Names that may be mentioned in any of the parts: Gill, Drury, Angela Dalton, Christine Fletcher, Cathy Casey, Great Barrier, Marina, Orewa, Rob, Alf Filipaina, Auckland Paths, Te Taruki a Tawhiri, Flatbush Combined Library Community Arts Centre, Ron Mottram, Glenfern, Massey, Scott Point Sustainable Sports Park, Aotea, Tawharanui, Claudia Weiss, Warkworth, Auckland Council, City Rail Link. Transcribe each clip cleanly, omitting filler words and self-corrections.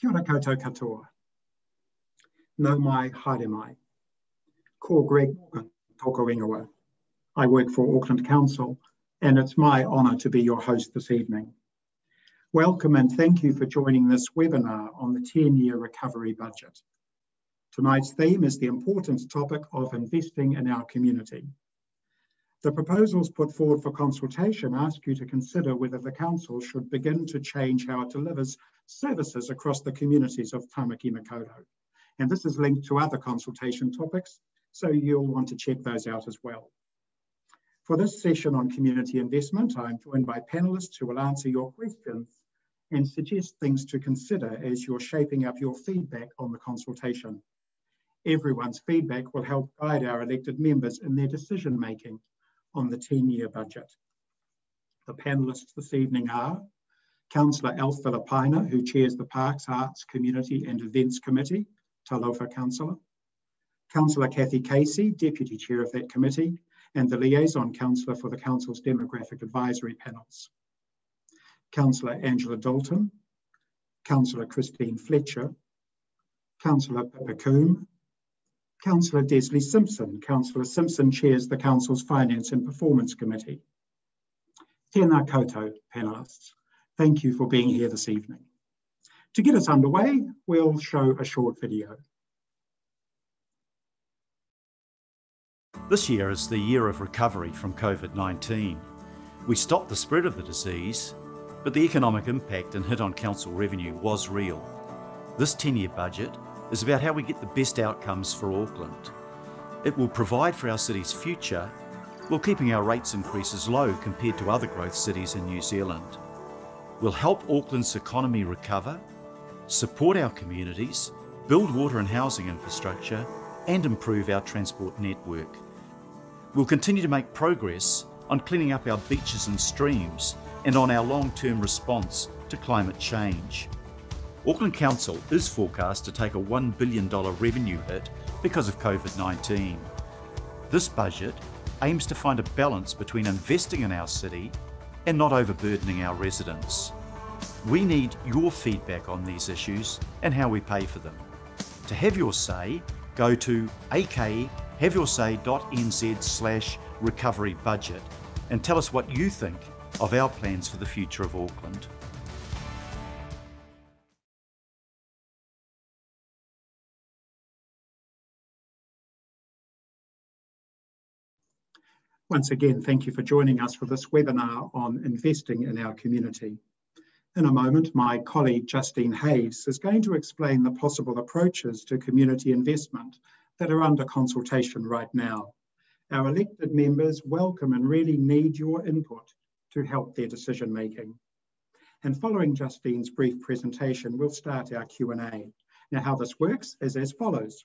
Kia ora koutou katoa. Nau mai, haere mai. Ko Greg toko ingoa. I work for Auckland Council and it's my honour to be your host this evening. Welcome and thank you for joining this webinar on the 10-year recovery budget. Tonight's theme is the important topic of investing in our community. The proposals put forward for consultation ask you to consider whether the Council should begin to change how it delivers services across the communities of Tamaki Makaurau. And this is linked to other consultation topics, so you'll want to check those out as well. For this session on community investment, I'm joined by panellists who will answer your questions and suggest things to consider as you're shaping up your feedback on the consultation. Everyone's feedback will help guide our elected members in their decision making on the 10-year budget. The panellists this evening are Councillor Alf Filipaina, who chairs the Parks, Arts, Community and Events Committee, Talofa Councillor. Councillor Cathy Casey, Deputy Chair of that committee, and the Liaison Councillor for the Council's Demographic Advisory Panels. Councillor Angela Dalton, Councillor Christine Fletcher, Councillor Pippa Coombe, Councillor Desley Simpson. Councillor Simpson chairs the Council's Finance and Performance Committee. Tēnā koutou, panellists. Thank you for being here this evening. To get us underway, we'll show a short video. This year is the year of recovery from COVID-19. We stopped the spread of the disease, but the economic impact and hit on council revenue was real. This 10-year budget is about how we get the best outcomes for Auckland. It will provide for our city's future while keeping our rates increases low compared to other growth cities in New Zealand. We'll help Auckland's economy recover, support our communities, build water and housing infrastructure, and improve our transport network. We'll continue to make progress on cleaning up our beaches and streams and on our long-term response to climate change. Auckland Council is forecast to take a $1 billion revenue hit because of COVID-19. This budget aims to find a balance between investing in our city and not overburdening our residents. We need your feedback on these issues and how we pay for them. To have your say, go to akhaveyourSay.nz/recovery budget and tell us what you think of our plans for the future of Auckland. Once again, thank you for joining us for this webinar on investing in our community. In a moment, my colleague Justine Hayes is going to explain the possible approaches to community investment that are under consultation right now. Our elected members welcome and really need your input to help their decision making. And following Justine's brief presentation, we'll start our Q&A. Now, how this works is as follows.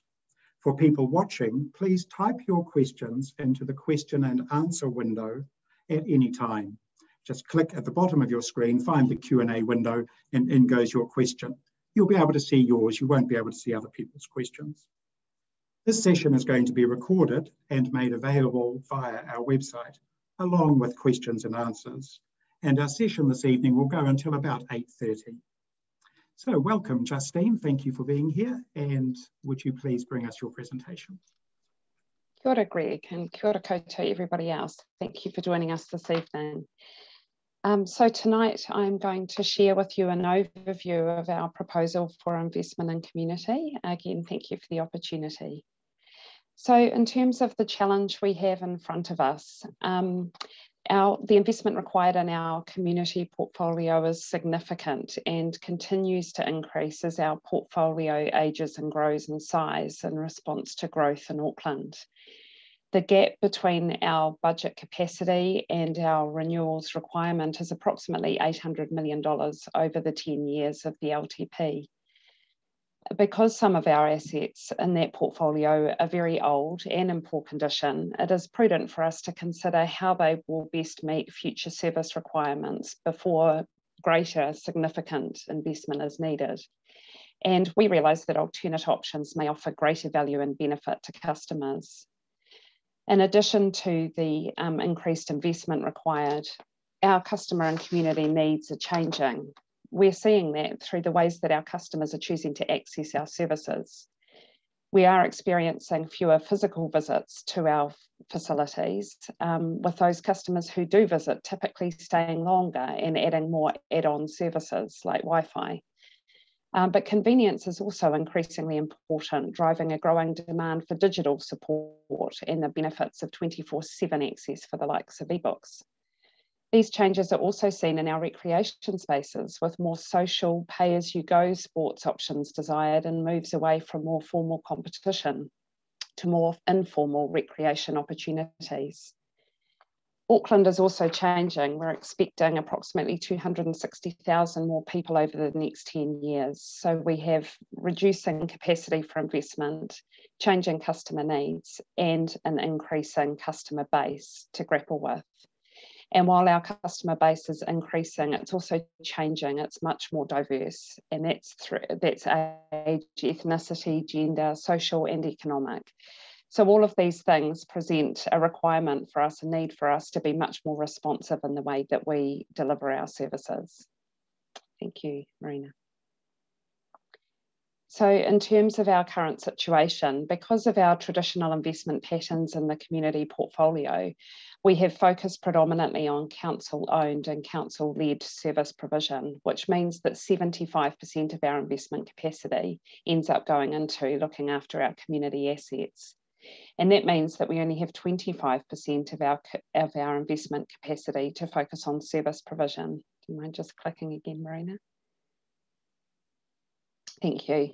For people watching, please type your questions into the question and answer window at any time. Just click at the bottom of your screen, find the Q&A window, and in goes your question. You'll be able to see yours, you won't be able to see other people's questions. This session is going to be recorded and made available via our website, along with questions and answers. And our session this evening will go until about 8:30. So welcome, Justine. Thank you for being here. And would you please bring us your presentation? Kia ora, Greg, and kia ora koutou, everybody else. Thank you for joining us this evening. So tonight I'm going to share with you an overview of our proposal for investment in community. Again, thank you for the opportunity. So in terms of the challenge we have in front of us, the investment required in our community portfolio is significant and continues to increase as our portfolio ages and grows in size in response to growth in Auckland. The gap between our budget capacity and our renewals requirement is approximately $800 million over the 10 years of the LTP. Because some of our assets in that portfolio are very old and in poor condition, it is prudent for us to consider how they will best meet future service requirements before greater significant investment is needed. And we realise that alternate options may offer greater value and benefit to customers. In addition to the increased investment required, our customer and community needs are changing. we're seeing that through the ways that our customers are choosing to access our services. We are experiencing fewer physical visits to our facilities, with those customers who do visit typically staying longer and adding more add-on services like Wi-Fi. But convenience is also increasingly important, driving a growing demand for digital support and the benefits of 24/7 access for the likes of ebooks. These changes are also seen in our recreation spaces, with more social pay-as-you-go sports options desired and moves away from more formal competition to more informal recreation opportunities. Auckland is also changing. We're expecting approximately 260,000 more people over the next 10 years. So we have reducing capacity for investment, changing customer needs, and an increasing customer base to grapple with. And while our customer base is increasing, it's also changing. It's much more diverse, and that's age, ethnicity, gender, social and economic. So all of these things present a requirement for us, a need for us to be much more responsive in the way that we deliver our services. Thank you, Marina. So in terms of our current situation, because of our traditional investment patterns in the community portfolio, we have focused predominantly on council-owned and council-led service provision, which means that 75% of our investment capacity ends up going into looking after our community assets. And that means that we only have 25% of our investment capacity to focus on service provision. Do you mind just clicking again, Marina? Thank you.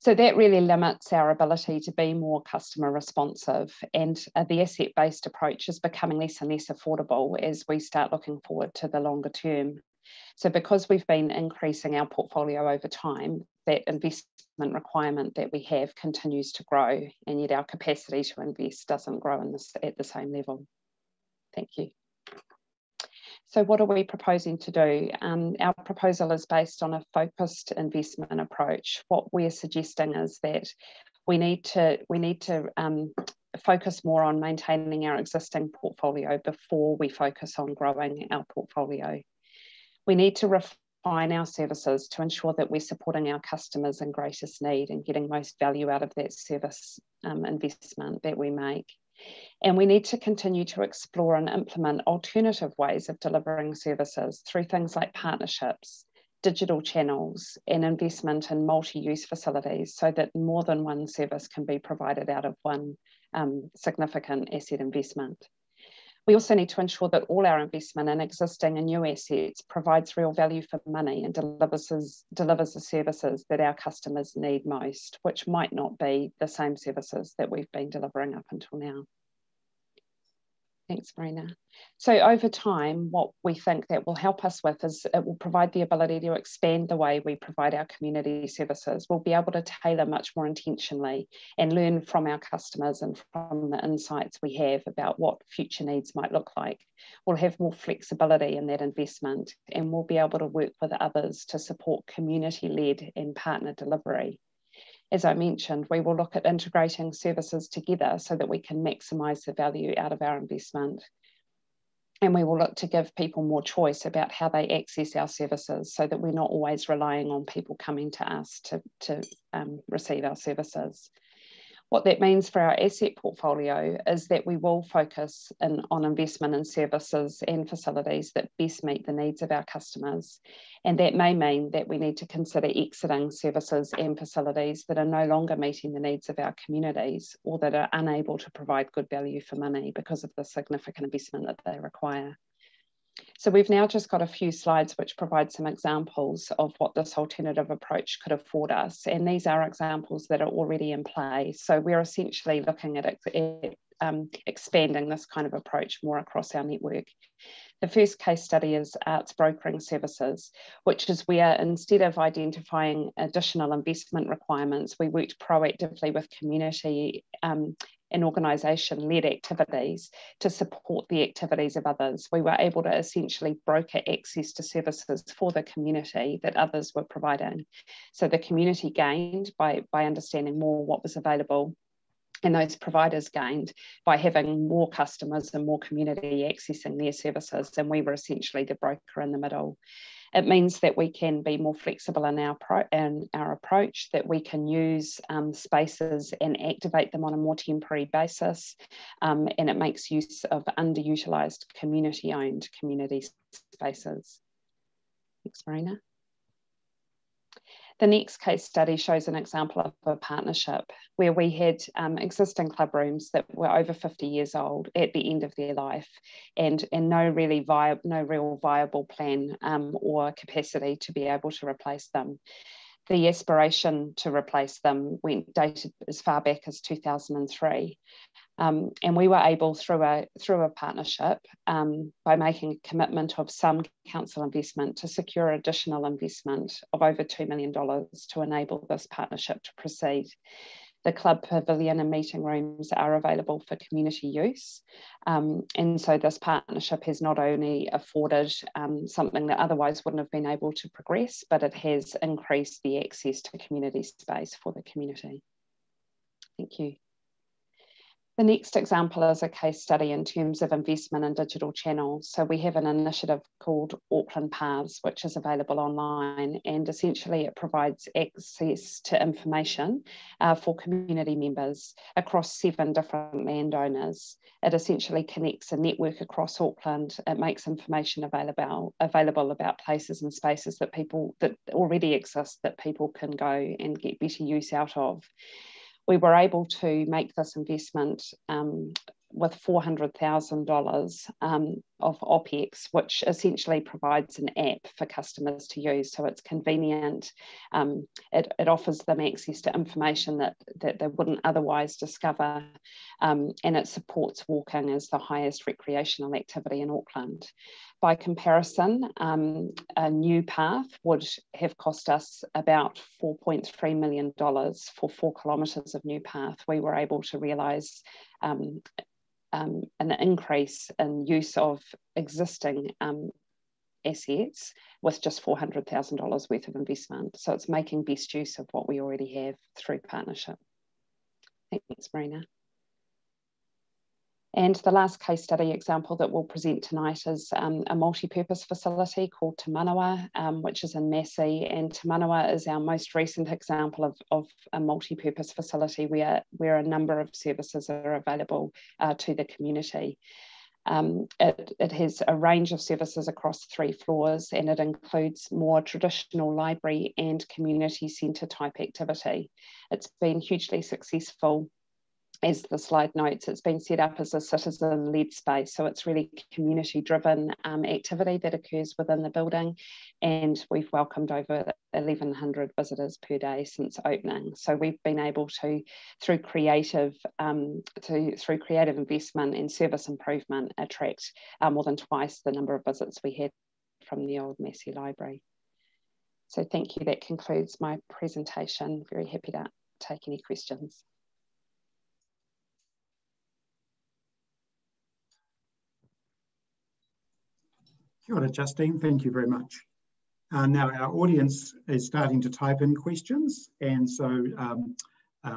So that really limits our ability to be more customer responsive, and the asset-based approach is becoming less and less affordable as we start looking forward to the longer term. So because we've been increasing our portfolio over time, that investment requirement that we have continues to grow, and yet our capacity to invest doesn't grow at the same level. Thank you. So what are we proposing to do? Our proposal is based on a focused investment approach. What we're suggesting is that we need to focus more on maintaining our existing portfolio before we focus on growing our portfolio. We need to refine our services to ensure that we're supporting our customers in greatest need and getting most value out of that service investment that we make. And we need to continue to explore and implement alternative ways of delivering services through things like partnerships, digital channels, and investment in multi-use facilities, so that more than one service can be provided out of one significant asset investment. We also need to ensure that all our investment in existing and new assets provides real value for money and delivers the services that our customers need most, which might not be the same services that we've been delivering up until now. Thanks, Marina. So over time, what we think that will help us with is it will provide the ability to expand the way we provide our community services. We'll be able to tailor much more intentionally and learn from our customers and from the insights we have about what future needs might look like. We'll have more flexibility in that investment, and we'll be able to work with others to support community-led and partner delivery. As I mentioned, we will look at integrating services together so that we can maximise the value out of our investment. And we will look to give people more choice about how they access our services, so that we're not always relying on people coming to us to receive our services. What that means for our asset portfolio is that we will focus on investment in services and facilities that best meet the needs of our customers. And that may mean that we need to consider exiting services and facilities that are no longer meeting the needs of our communities, or that are unable to provide good value for money because of the significant investment that they require. So we've now just got a few slides which provide some examples of what this alternative approach could afford us. And these are examples that are already in play. So we're essentially looking at expanding this kind of approach more across our network. The first case study is arts brokering services, which is where, instead of identifying additional investment requirements, we worked proactively with community and organisation-led activities to support the activities of others. We were able to essentially broker access to services for the community that others were providing. So the community gained by understanding more what was available, and those providers gained by having more customers and more community accessing their services, and we were essentially the broker in the middle. It means that we can be more flexible in our approach, that we can use spaces and activate them on a more temporary basis, and it makes use of underutilised community-owned community spaces. Thanks, Marina. The next case study shows an example of a partnership where we had existing club rooms that were over 50 years old at the end of their life, and no real viable plan or capacity to be able to replace them. The aspiration to replace them dated as far back as 2003. And we were able, through a partnership, by making a commitment of some council investment, to secure additional investment of over $2 million to enable this partnership to proceed. The club pavilion and meeting rooms are available for community use. And so this partnership has not only afforded something that otherwise wouldn't have been able to progress, but it has increased the access to community space for the community. Thank you. The next example is a case study in terms of investment in digital channels. So we have an initiative called Auckland Paths, which is available online, and essentially it provides access to information for community members across 7 different landowners. It essentially connects a network across Auckland. It makes information available about places and spaces that already exist that people can go and get better use out of. We were able to make this investment with $400,000 of OPEX, which essentially provides an app for customers to use. So it's convenient. It offers them access to information that they wouldn't otherwise discover. And it supports walking as the highest recreational activity in Auckland. By comparison, a new path would have cost us about $4.3 million for 4 kilometres of new path. We were able to realise an increase in use of existing assets with just $400,000 worth of investment. So it's making best use of what we already have through partnership. Thanks, Marina. And the last case study example that we'll present tonight is a multi-purpose facility called Te Manawa, which is in Massey. And Te Manawa is our most recent example of a multi-purpose facility where a number of services are available to the community. It has a range of services across 3 floors, and it includes more traditional library and community centre type activity. It's been hugely successful. As the slide notes, it's been set up as a citizen-led space, so it's really community-driven activity that occurs within the building, and we've welcomed over 1,100 visitors per day since opening. So we've been able to, through creative investment and service improvement, attract more than twice the number of visits we had from the old Massey Library. So thank you, that concludes my presentation. Very happy to take any questions. Kia ora, Justine, thank you very much. Now our audience is starting to type in questions, and so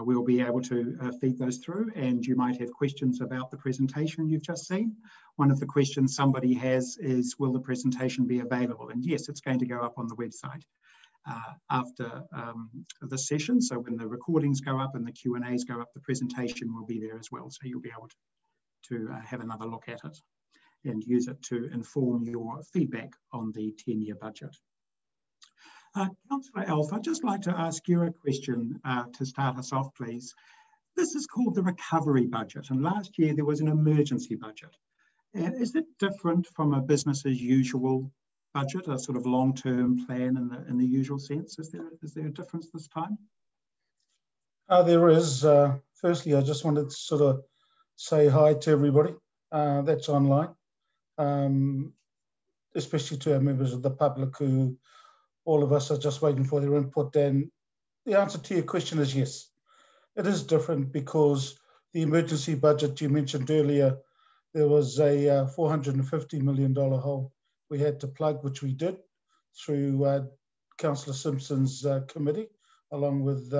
we'll be able to feed those through, and you might have questions about the presentation you've just seen. One of the questions somebody has is, will the presentation be available? And yes, it's going to go up on the website after this session. So when the recordings go up and the Q&As go up, the presentation will be there as well. So you'll be able to have another look at it and use it to inform your feedback on the 10-year budget. Councillor Alf, I'd just like to ask you a question to start us off, please. This is called the recovery budget, and last year there was an emergency budget. Is it different from a business as usual budget, a sort of long-term plan in the usual sense? Is there a difference this time? There is. Firstly, I just wanted to sort of say hi to everybody that's online. Especially to our members of the public, who all of us are just waiting for their input. And the answer to your question is yes, it is different, because the emergency budget you mentioned earlier, there was a $450 million hole we had to plug, which we did through Councillor Simpson's committee, along with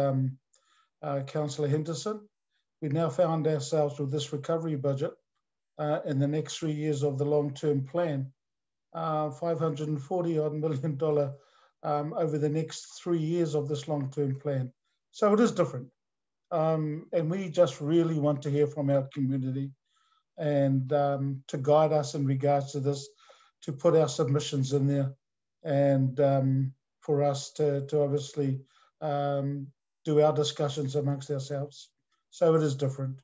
Councillor Henderson. We now found ourselves with this recovery budget in the next 3 years of the long-term plan, $540-odd million over the next 3 years of this long-term plan. So it is different. And we just really want to hear from our community and to guide us in regards to this, to put our submissions in there and for us to obviously do our discussions amongst ourselves. So it is different.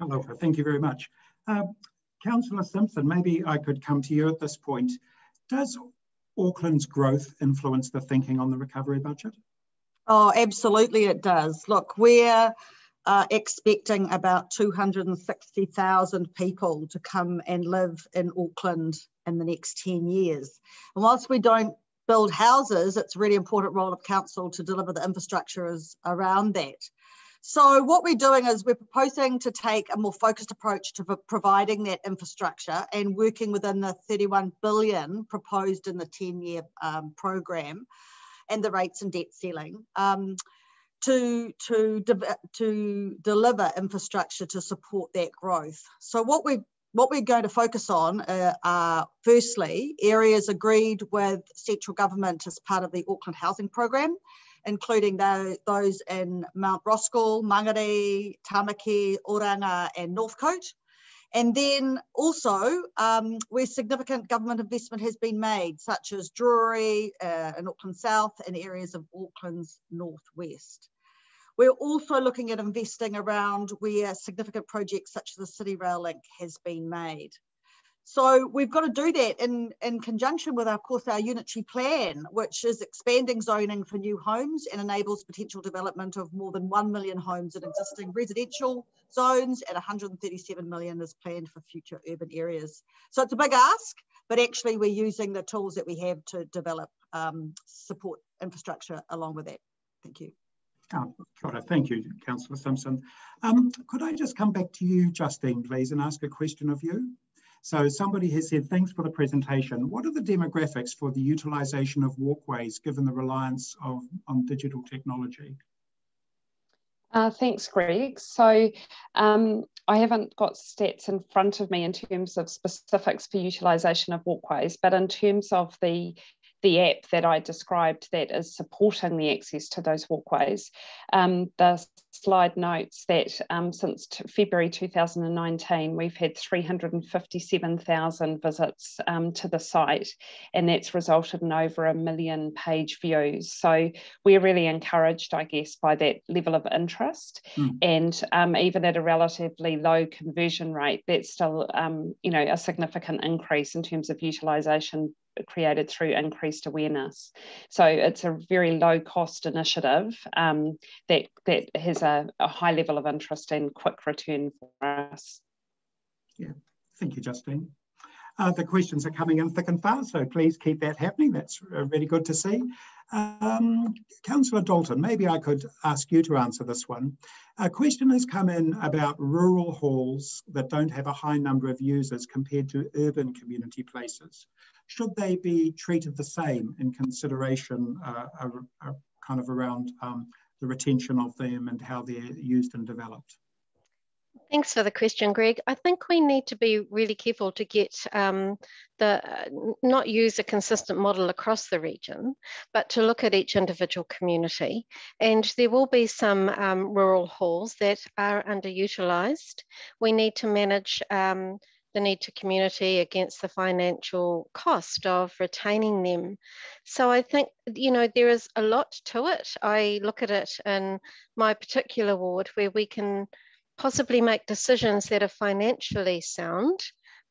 Hello, thank you very much. Councillor Simpson, maybe I could come to you at this point. Does Auckland's growth influence the thinking on the recovery budget? Oh, absolutely it does. Look, we're expecting about 260,000 people to come and live in Auckland in the next 10 years. And whilst we don't build houses, it's a really important role of council to deliver the infrastructure around that. So what we're doing is we're proposing to take a more focused approach to providing that infrastructure and working within the 31 billion proposed in the 10-year program and the rates and debt ceiling to deliver infrastructure to support that growth. So what we're going to focus on are, firstly, areas agreed with central government as part of the Auckland Housing Programme, including those in Mount Roskill, Mangere, Tamaki, Oranga and Northcote. And then also where significant government investment has been made, such as Drury in Auckland South and areas of Auckland's northwest. We're also looking at investing around where significant projects such as the City Rail Link has been made. So we've got to do that in conjunction with, of course, our unitary plan, which is expanding zoning for new homes and enables potential development of more than 1 million homes in existing residential zones, and 137 million is planned for future urban areas. So it's a big ask, but actually we're using the tools that we have to develop support infrastructure along with that. Thank you. Thank you, Councillor Simpson. Could I just come back to you, Justine, please, and ask a question of you? So somebody has said, thanks for the presentation. What are the demographics for the utilisation of walkways given the reliance on digital technology? Thanks, Greg. So I haven't got stats in front of me in terms of specifics for utilisation of walkways, but in terms of the app that I described that is supporting the access to those walkways. The slide notes that since February 2019, we've had 357,000 visits to the site, and that's resulted in over 1 million page views. So we're really encouraged, I guess, by that level of interest. And even at a relatively low conversion rate, that's still, you know, a significant increase in terms of utilisation created through increased awareness. So it's a very low cost initiative that has a high level of interest and quick return for us. Yeah, thank you, Justine. The questions are coming in thick and fast, so please keep that happening. That's really good to see. Councillor Dalton, maybe I could ask you to answer this one. A question has come in about rural halls that don't have a high number of users compared to urban community places. Should they be treated the same in consideration kind of around the retention of them and how they're used and developed? Thanks for the question, Greg. I think we need to be really careful to get not use a consistent model across the region, but to look at each individual community. And there will be some rural halls that are underutilised. We need to manage the need to community against the financial cost of retaining them. So I think, you know, there is a lot to it. I look at it in my particular ward where we can possibly make decisions that are financially sound,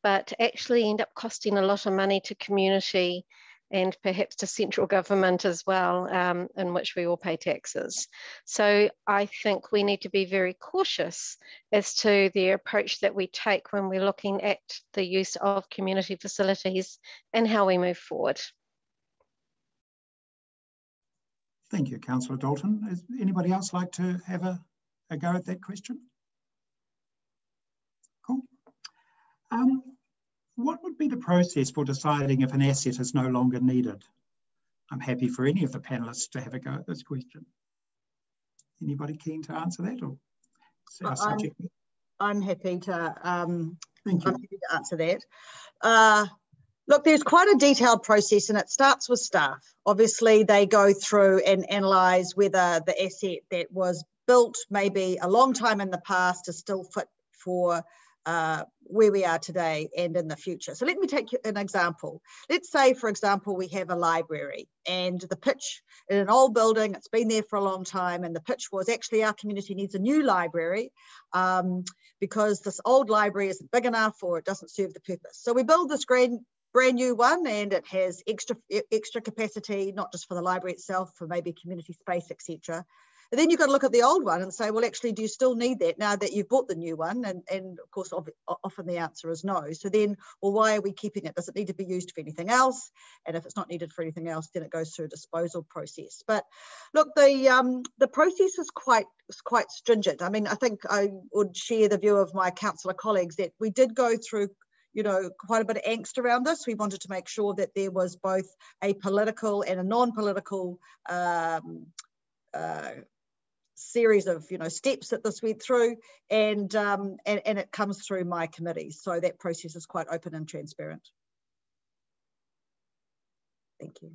but actually end up costing a lot of money to community and perhaps to central government as well, in which we all pay taxes. So I think we need to be very cautious as to the approach that we take when we're looking at the use of community facilities and how we move forward. Thank you, Councillor Dalton. Is anybody else like to have a go at that question? Cool. What would be the process for deciding if an asset is no longer needed? I'm happy for any of the panellists to have a go at this question. Anybody keen to answer that? Or I'm happy to answer that. Look, there's quite a detailed process and it starts with staff. Obviously, they go through and analyse whether the asset that was built maybe a long time in the past is still fit for where we are today and in the future. So let me take an example. Let's say, for example, we have a library and the pitch in an old building, it's been there for a long time, and the pitch was actually our community needs a new library because this old library isn't big enough or it doesn't serve the purpose. So we build this brand new one and it has extra capacity, not just for the library itself, for maybe community space, etc. And then you've got to look at the old one and say, well, actually, do you still need that now that you've bought the new one? And of course, often the answer is no. So then, well, why are we keeping it? Does it need to be used for anything else? And if it's not needed for anything else, then it goes through a disposal process. But look, the process is quite stringent. I mean, I think I would share the view of my councillor colleagues that we did go through, you know, quite a bit of angst around this. We wanted to make sure that there was both a political and a non-political series of, you know, steps that this went through, and it comes through my committee, so that process is quite open and transparent. Thank you.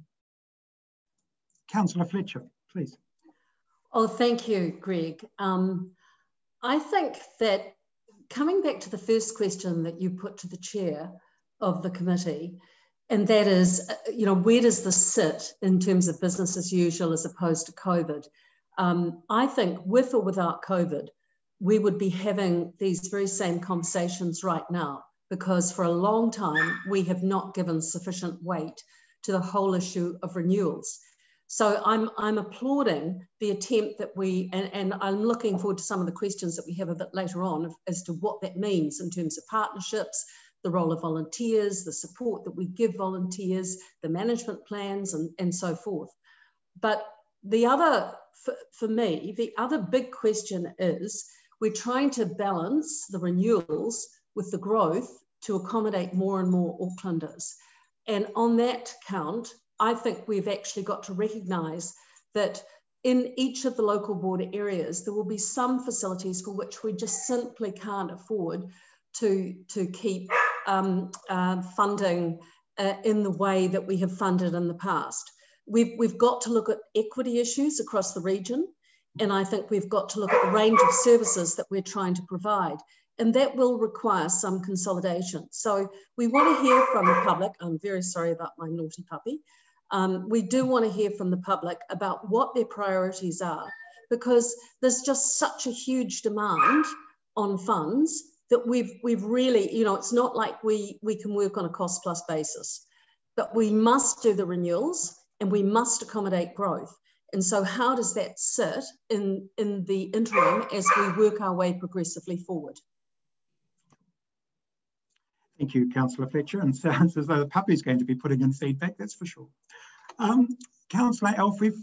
Councillor Fletcher, please. Oh, thank you, Greg. I think that coming back to the first question that you put to the chair of the committee, and that is, you know, where does this sit in terms of business as usual as opposed to COVID? I think with or without COVID, we would be having these very same conversations right now, because for a long time, we have not given sufficient weight to the whole issue of renewals. So I'm applauding the attempt that we, and I'm looking forward to some of the questions that we have a bit later on as to what that means in terms of partnerships, the role of volunteers, the support that we give volunteers, the management plans, and so forth. But the other, for me, the other big question is, we're trying to balance the renewals with the growth to accommodate more and more Aucklanders. And on that count, I think we've actually got to recognise that in each of the local border areas, there will be some facilities for which we just simply can't afford to keep funding in the way that we have funded in the past. We've got to look at equity issues across the region, and I think we've got to look at the range of services that we're trying to provide, and that will require some consolidation. So we want to hear from the public. I'm very sorry about my naughty puppy. We do want to hear from the public about what their priorities are, because there's just such a huge demand on funds that we've really, you know, it's not like we can work on a cost plus basis, but we must do the renewals and we must accommodate growth. And so how does that sit in the interim as we work our way progressively forward? Thank you, Councillor Fletcher. And sounds as though the puppy's going to be putting in feedback, that's for sure. Councillor Alf, we've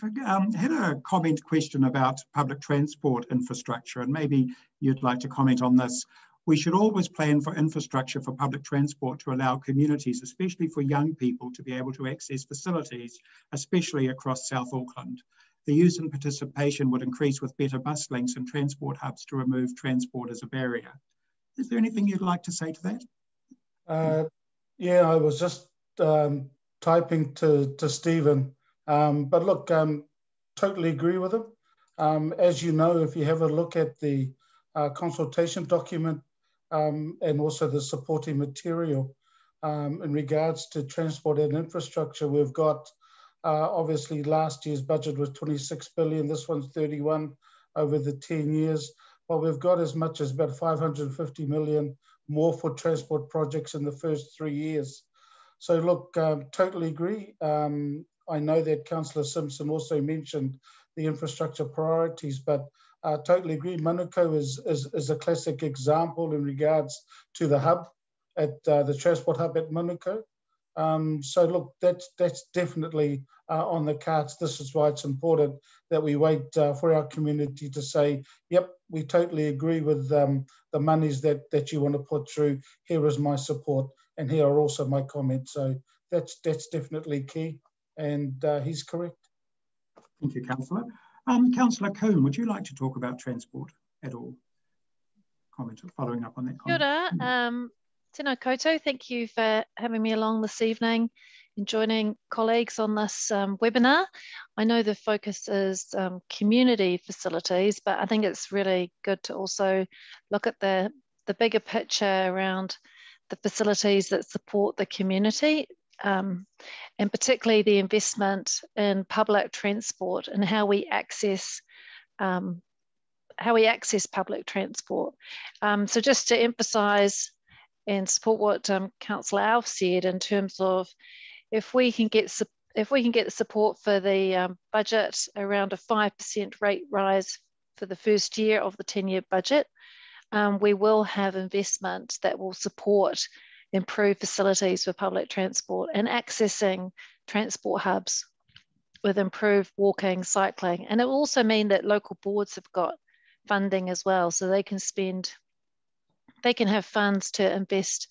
had a comment question about public transport infrastructure, and maybe you'd like to comment on this. We should always plan for infrastructure for public transport to allow communities, especially for young people, to be able to access facilities, especially across South Auckland. The use and participation would increase with better bus links and transport hubs to remove transport as a barrier. Is there anything you'd like to say to that? Yeah, I was just typing to Stephen, but look, totally agree with him. As you know, if you have a look at the consultation document, and also the supporting material in regards to transport and infrastructure. We've got, obviously, last year's budget was 26 billion, this one's 31 over the 10 years. Well, we've got as much as about 550 million more for transport projects in the first 3 years. So look, totally agree. I know that Councillor Simpson also mentioned the infrastructure priorities, but totally agree. Manukau is a classic example in regards to the hub, at the transport hub at Manukau. So look, that's definitely on the cards. This is why it's important that we wait for our community to say, yep, we totally agree with the monies that you want to put through. Here is my support, and here are also my comments. So that's definitely key, and he's correct. Thank you, Councillor. Councillor Coombe, would you like to talk about transport at all? Comment following up on that comment. Kia ora. Tēnā koutou, thank you for having me along this evening and joining colleagues on this webinar. I know the focus is community facilities, but I think it's really good to also look at the bigger picture around the facilities that support the community, and particularly the investment in public transport and how we access public transport. So just to emphasise and support what Councillor Alf said in terms of if we can get support for the budget around a 5% rate rise for the first year of the 10-year budget, we will have investment that will support improved facilities for public transport and accessing transport hubs with improved walking, cycling. And it will also mean that local boards have got funding as well, so they can have funds to invest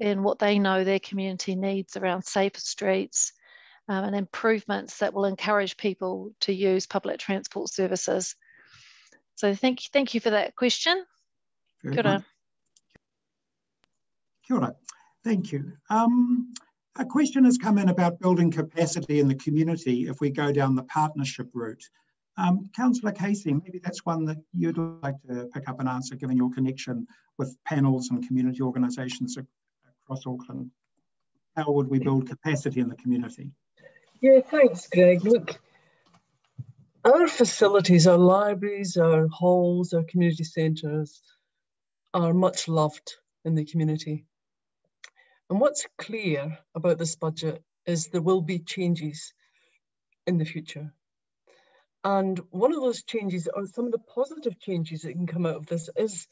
in what they know their community needs around safer streets and improvements that will encourage people to use public transport services. So thank you for that question. Kia ora. Kia ora. Thank you. A question has come in about building capacity in the community if we go down the partnership route. Councillor Casey, maybe that's one that you'd like to pick up and answer, given your connection with panels and community organisations across Auckland. How would we build capacity in the community? Yeah, thanks, Greg. Look, our facilities, our libraries, our halls, our community centres are much loved in the community. And what's clear about this budget is there will be changes in the future. And one of those changes, or some of the positive changes that can come out of this, is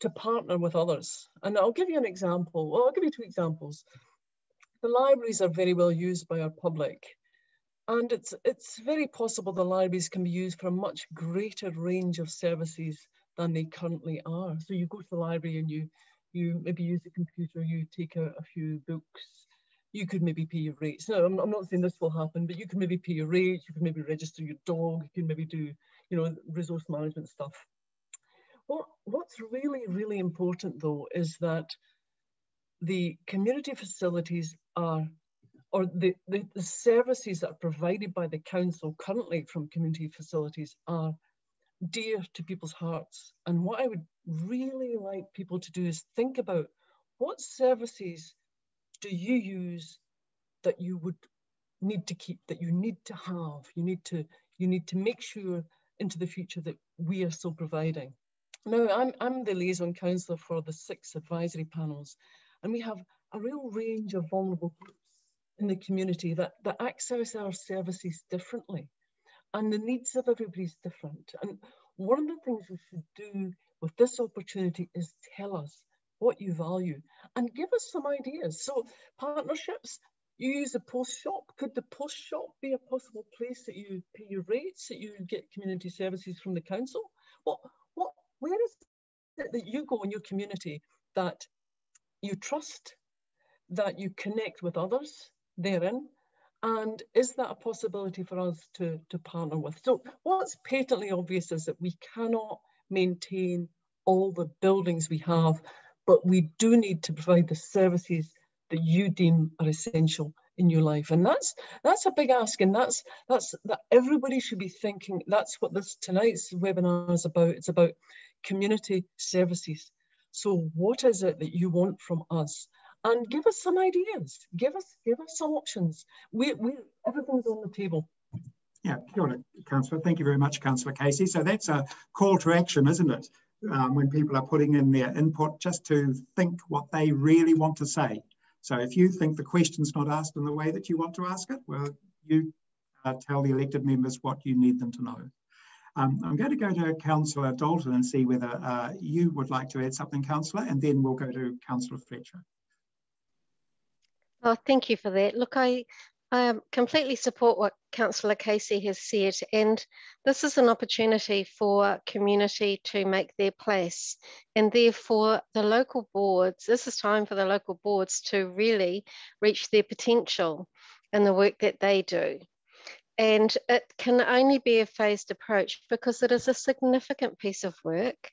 to partner with others. And I'll give you an example. Well, I'll give you two examples. The libraries are very well used by our public. And it's very possible the libraries can be used for a much greater range of services than they currently are. So you go to the library and you maybe use the computer, you take out a few books, you could maybe pay your rates. No, I'm not saying this will happen, but you can maybe pay your rates, you can maybe register your dog, you can maybe do, you know, resource management stuff. What's really, really important though is that the community facilities are, or the services that are provided by the council currently from community facilities are dear to people's hearts. And what I would really like people to do is think about what services do you use that you would need to keep, that you need to have, you need to make sure into the future that we are still providing. Now, I'm the liaison counsellor for the 6 advisory panels, and we have a real range of vulnerable groups in the community that access our services differently, and the needs of everybody's different. And one of the things we should do with this opportunity is tell us what you value and give us some ideas. So partnerships, you use the post shop. Could the post shop be a possible place that you pay your rates, that you get community services from the council? Where is it that you go in your community that you trust, that you connect with others therein? And is that a possibility for us to partner with? So what's patently obvious is that we cannot maintain all the buildings we have, but we do need to provide the services that you deem are essential in your life. And that's a big ask, and that everybody should be thinking. That's what tonight's webinar is about. It's about community services. So what is it that you want from us? And give us some ideas, give us some options. Everything's on the table. Yeah, kia ora, Councillor. Thank you very much, Councillor Casey. So that's a call to action, isn't it? When people are putting in their input, just to think what they really want to say. So if you think the question's not asked in the way that you want to ask it, well, you tell the elected members what you need them to know. I'm going to go to Councillor Dalton and see whether you would like to add something, Councillor, and then we'll go to Councillor Fletcher. Oh, thank you for that. Look, I completely support what Councillor Casey has said, and this is an opportunity for community to make their place, and therefore the local boards, this is time for the local boards to really reach their potential in the work that they do. And it can only be a phased approach because it is a significant piece of work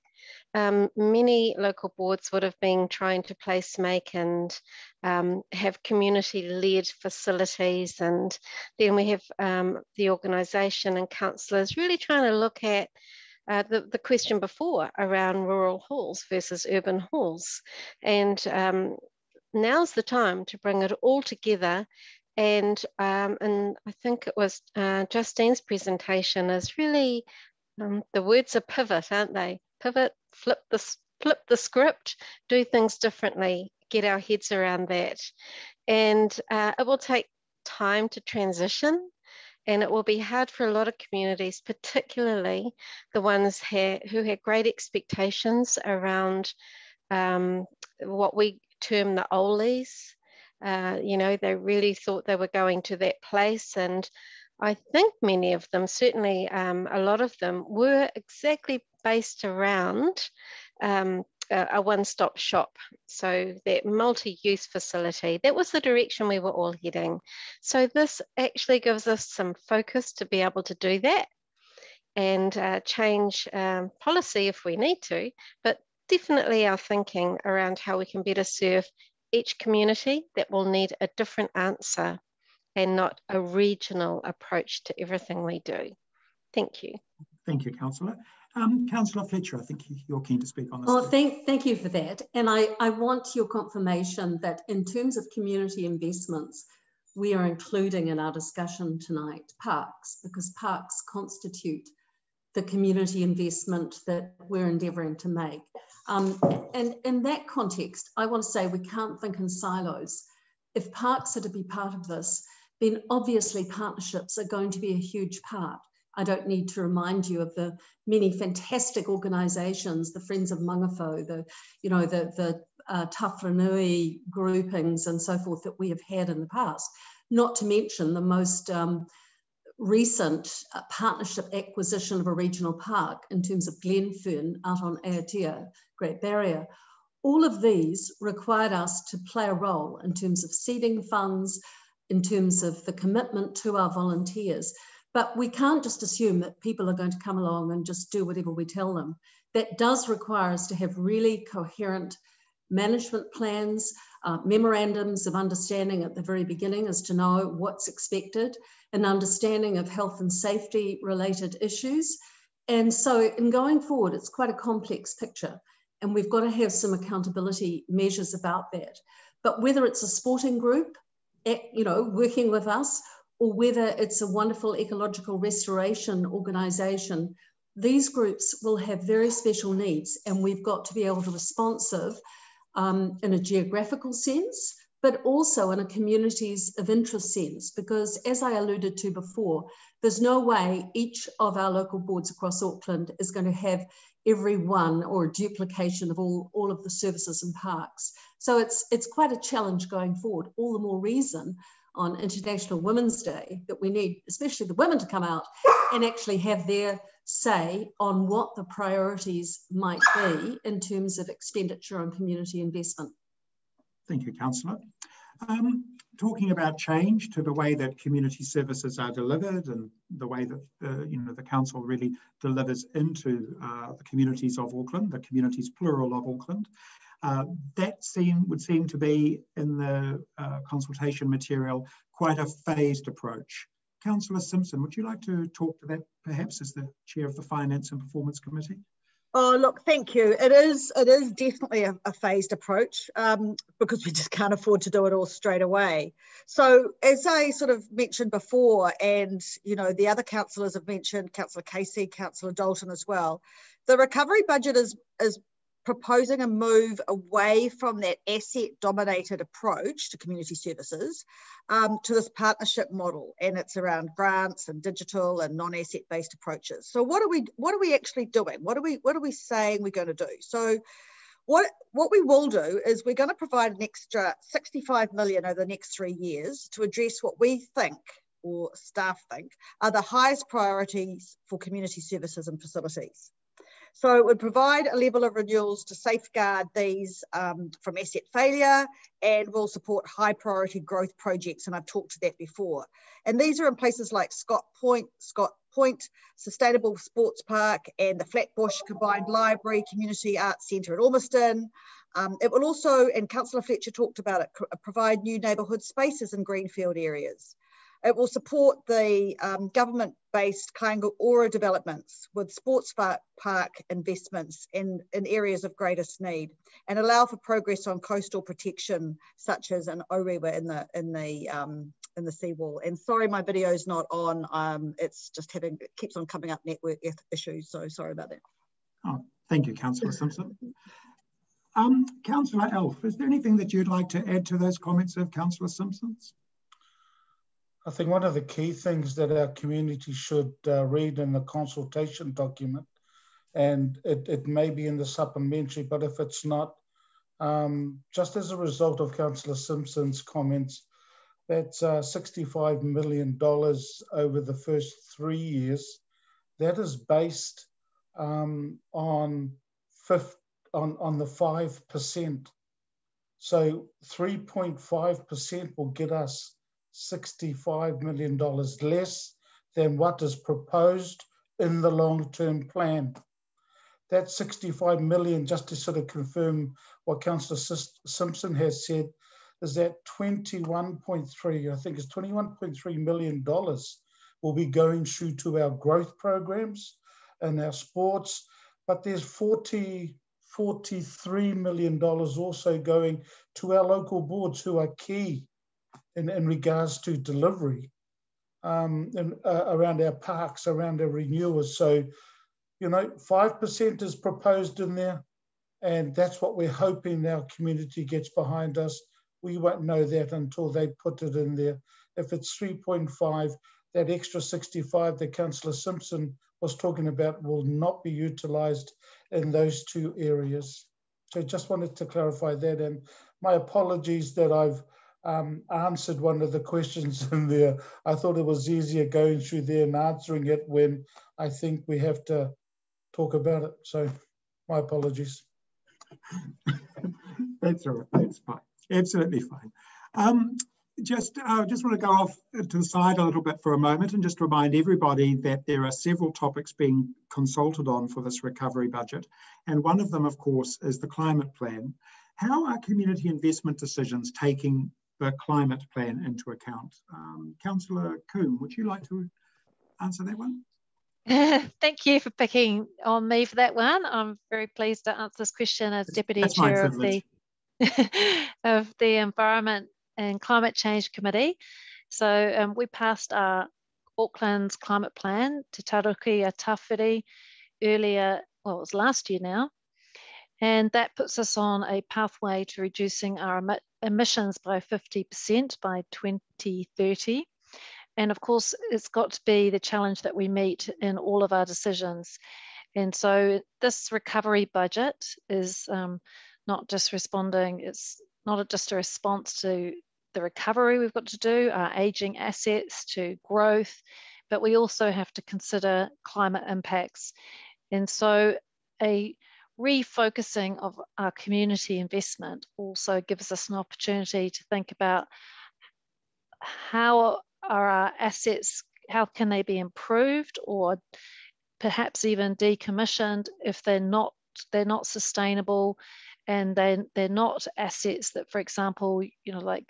Many local boards would have been trying to placemake and have community-led facilities, and then we have the organisation and councillors really trying to look at the question before around rural halls versus urban halls, and now's the time to bring it all together. And I think it was Justine's presentation is really, the words are pivot, aren't they? Pivot, flip the script, do things differently, get our heads around that. And it will take time to transition, and it will be hard for a lot of communities, particularly the ones who had great expectations around what we term the oldies. You know, they really thought they were going to that place, and I think many of them, certainly a lot of them, were exactly based around a one-stop shop. So that multi-use facility, that was the direction we were all heading. So this actually gives us some focus to be able to do that and change policy if we need to, but definitely our thinking around how we can better serve each community that will need a different answer and not a regional approach to everything we do. Thank you. Thank you, Councillor. Councillor Fletcher, I think you're keen to speak on this. Oh, thank you for that. And I want your confirmation that in terms of community investments, we are including in our discussion tonight parks, because parks constitute the community investment that we're endeavouring to make. And in that context, I want to say we can't think in silos. If parks are to be part of this, then obviously partnerships are going to be a huge part. I don't need to remind you of the many fantastic organisations, the Friends of Mangafo, the Tawharanui groupings and so forth that we have had in the past, not to mention the most recent partnership acquisition of a regional park in terms of Glenfern out on Aotea, Great Barrier. All of these required us to play a role in terms of seeding funds, in terms of the commitment to our volunteers. But we can't just assume that people are going to come along and just do whatever we tell them. That does require us to have really coherent management plans, memorandums of understanding at the very beginning as to know what's expected, an understanding of health and safety related issues. And so in going forward, it's quite a complex picture, and we've got to have some accountability measures about that. But whether it's a sporting group, you know, working with us, or whether it's a wonderful ecological restoration organisation, these groups will have very special needs, and we've got to be able to be responsive in a geographical sense, but also in a communities of interest sense, because as I alluded to before, there's no way each of our local boards across Auckland is going to have every one or a duplication of all of the services and parks. So it's quite a challenge going forward, all the more reason on International Women's Day that we need, especially the women, to come out and actually have their say on what the priorities might be in terms of expenditure on community investment. Thank you, Councillor. Talking about change to the way that community services are delivered and the way that you know, the council really delivers into the communities of Auckland, the communities plural of Auckland, that would seem to be in the consultation material quite a phased approach. Councillor Simpson, would you like to talk to that, perhaps, as the chair of the Finance and Performance Committee? Oh, look, thank you. It is definitely a phased approach because we just can't afford to do it all straight away. So as I sort of mentioned before, and, you know, the other councillors have mentioned, Councillor Casey, Councillor Dalton as well, the recovery budget is proposing a move away from that asset-dominated approach to community services to this partnership model, and it's around grants and digital and non-asset-based approaches. So what are we actually doing? What are we saying we're going to do? So what we will do is we're going to provide an extra 65 million over the next 3 years to address what we think, or staff think, are the highest priorities for community services and facilities. So it would provide a level of renewals to safeguard these from asset failure, and will support high priority growth projects. And I've talked to that before. And these are in places like Scott Point Sustainable Sports Park, and the Flatbush Combined Library Community Arts Centre at Ormiston. It will also, and Councillor Fletcher talked about it, provide new neighbourhood spaces in greenfield areas. It will support the government-based Kainga Ora developments with sports park investments in areas of greatest need, and allow for progress on coastal protection, such as an orewa in the seawall. And sorry, my video's not on. It's just it keeps on coming up network issues. So sorry about that. Oh, thank you, Councillor Simpson. Councillor Alf, is there anything that you'd like to add to those comments of Councillor Simpson's? I think one of the key things that our community should read in the consultation document, and it may be in the supplementary, but if it's not, just as a result of Councillor Simpson's comments, that's $65 million over the first 3 years. That is based on the 5%. So 3.5% will get us $65 million less than what is proposed in the long-term plan. That $65 million, just to sort of confirm what Councillor Simpson has said, is that $21.3 million will be going through to our growth programs and our sports, but there's $43 million also going to our local boards, who are key in regards to delivery around our parks, around our renewers. So, you know, 5% is proposed in there, and that's what we're hoping our community gets behind us. We won't know that until they put it in there. If it's 3.5, that extra 65 that Councillor Simpson was talking about will not be utilised in those two areas. So just wanted to clarify that, and my apologies that I've answered one of the questions in there. I thought it was easier going through there and answering it when I think we have to talk about it. So my apologies. That's all right, that's fine. Absolutely fine. Just want to go off to the side a little bit for a moment and just remind everybody that there are several topics being consulted on for this recovery budget. And one of them, of course, is the climate plan. How are community investment decisions taking the climate plan into account? Councillor Coombe, would you like to answer that one? Thank you for picking on me for that one. I'm very pleased to answer this question as Deputy Chair of the Environment and Climate Change Committee. So we passed our Auckland's climate plan Te Taruki a Tawhiri earlier, well, it was last year now, and that puts us on a pathway to reducing our emissions by 50% by 2030. And of course, it's got to be the challenge that we meet in all of our decisions. And so this recovery budget is not just responding, it's not just a response to the recovery we've got to do, our aging assets, to growth, but we also have to consider climate impacts. And so a refocusing of our community investment also gives us an opportunity to think about how are our assets, how can they be improved or perhaps even decommissioned if they're not sustainable, and they're not assets that, for example, you know, like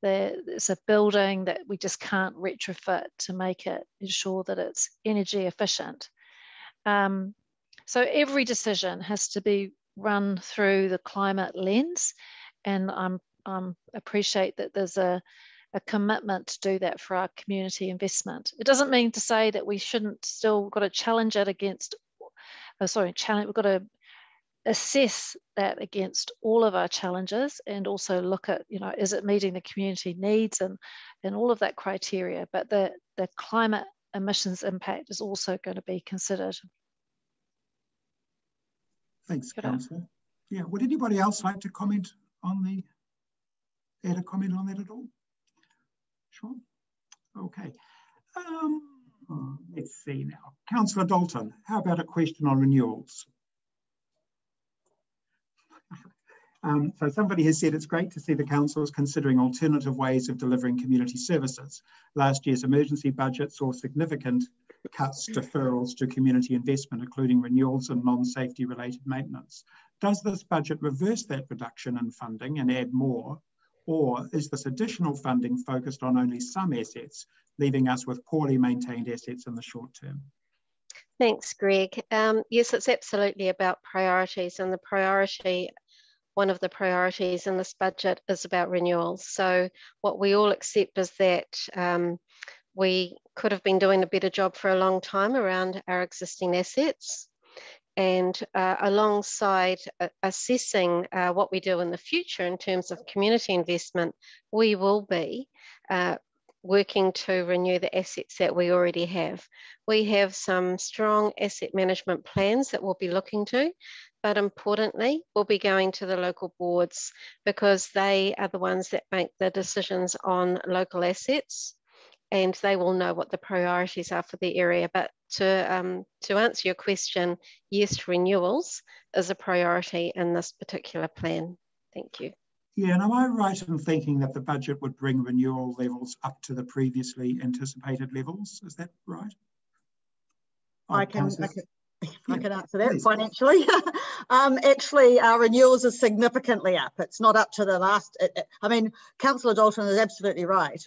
there's a building that we just can't retrofit to make it ensure that it's energy efficient. So every decision has to be run through the climate lens, and I appreciate that there's a commitment to do that for our community investment. It doesn't mean to say that we shouldn't still got to challenge it against, we've got to assess that against all of our challenges, and also look at, you know, is it meeting the community needs and all of that criteria, but the climate emissions impact is also going to be considered. Thanks, Councillor. Yeah, would anybody else like to comment on add a comment on that at all? Sure. Okay. Let's see now. Councillor Dalton, how about a question on renewals? So somebody has said it's great to see the council is considering alternative ways of delivering community services. Last year's emergency budget saw significant cuts, deferrals to community investment, including renewals and non-safety related maintenance. Does this budget reverse that reduction in funding and add more? Or is this additional funding focused on only some assets, leaving us with poorly maintained assets in the short term? Thanks, Greg. Yes, it's absolutely about priorities, and the priority, one of the priorities in this budget is about renewals. So what we all accept is that we could have been doing a better job for a long time around our existing assets. And alongside assessing what we do in the future in terms of community investment, we will be working to renew the assets that we already have. We have some strong asset management plans that we'll be looking to, but importantly, we'll be going to the local boards because they are the ones that make the decisions on local assets, and they will know what the priorities are for the area. But to answer your question, yes, renewals is a priority in this particular plan. Thank you. Yeah, and am I right in thinking that the budget would bring renewal levels up to the previously anticipated levels? Is that right? I can answer that, please. Financially. Actually, our renewals are significantly up. It's not up to the last. I mean, Councillor Dalton is absolutely right.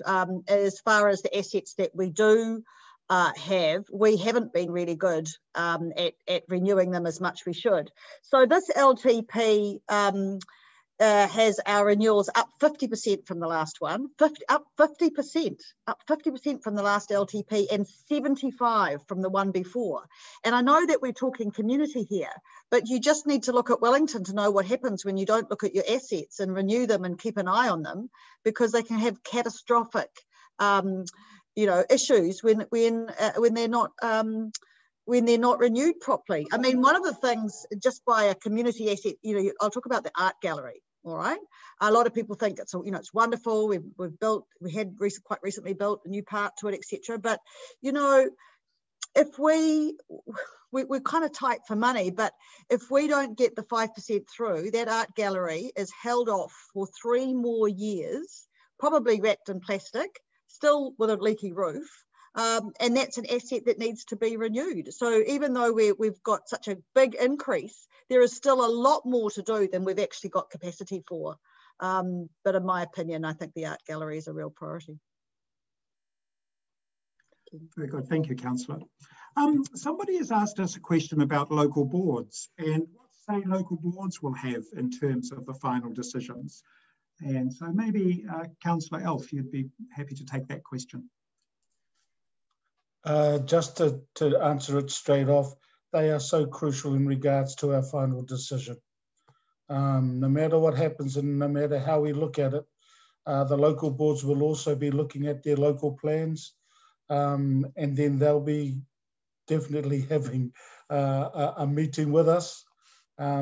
As far as the assets that we do have, we haven't been really good at renewing them as much as we should. So this LTP... has our renewals up 50% from the last one, up 50% from the last LTP and 75% from the one before. And I know that we're talking community here, but you just need to look at Wellington to know what happens when you don't look at your assets and renew them and keep an eye on them, because they can have catastrophic, you know, issues when they're not... when they're not renewed properly. I mean, one of the things, just by a community asset, you know, I'll talk about the art gallery, all right? A lot of people think it's, you know, it's wonderful. We had quite recently built a new part to it, etc. But, you know, if we're kind of tight for money, but if we don't get the 5% through, that art gallery is held off for 3 more years, probably wrapped in plastic, still with a leaky roof. And that's an asset that needs to be renewed. So even though we've got such a big increase, there is still a lot more to do than we've actually got capacity for. But in my opinion, I think the art gallery is a real priority. Very good, thank you, Councillor. Somebody has asked us a question about local boards and what, say, local boards will have in terms of the final decisions. And so maybe Councillor Alf, you'd be happy to take that question. Just to answer it straight off, they are so crucial in regards to our final decision. No matter what happens and no matter how we look at it, the local boards will also be looking at their local plans, and then they'll be definitely having a meeting with us,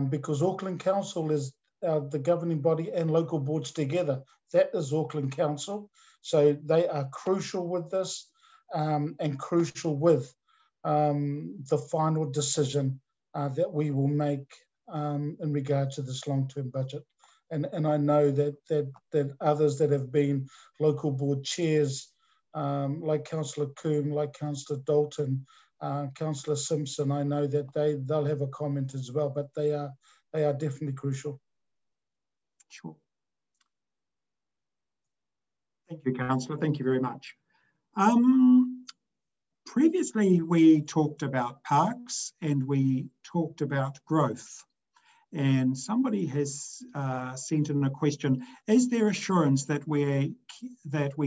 because Auckland Council is the governing body and local boards together. That is Auckland Council. So they are crucial with this. And crucial with the final decision that we will make in regard to this long-term budget. And I know that others that have been local board chairs, like Councillor Coombe, like Councillor Dalton, Councillor Simpson, I know that they'll have a comment as well, but they are definitely crucial. Sure. Thank you, Councillor. Thank you very much. Previously we talked about parks and we talked about growth, and somebody has sent in a question: is there assurance that we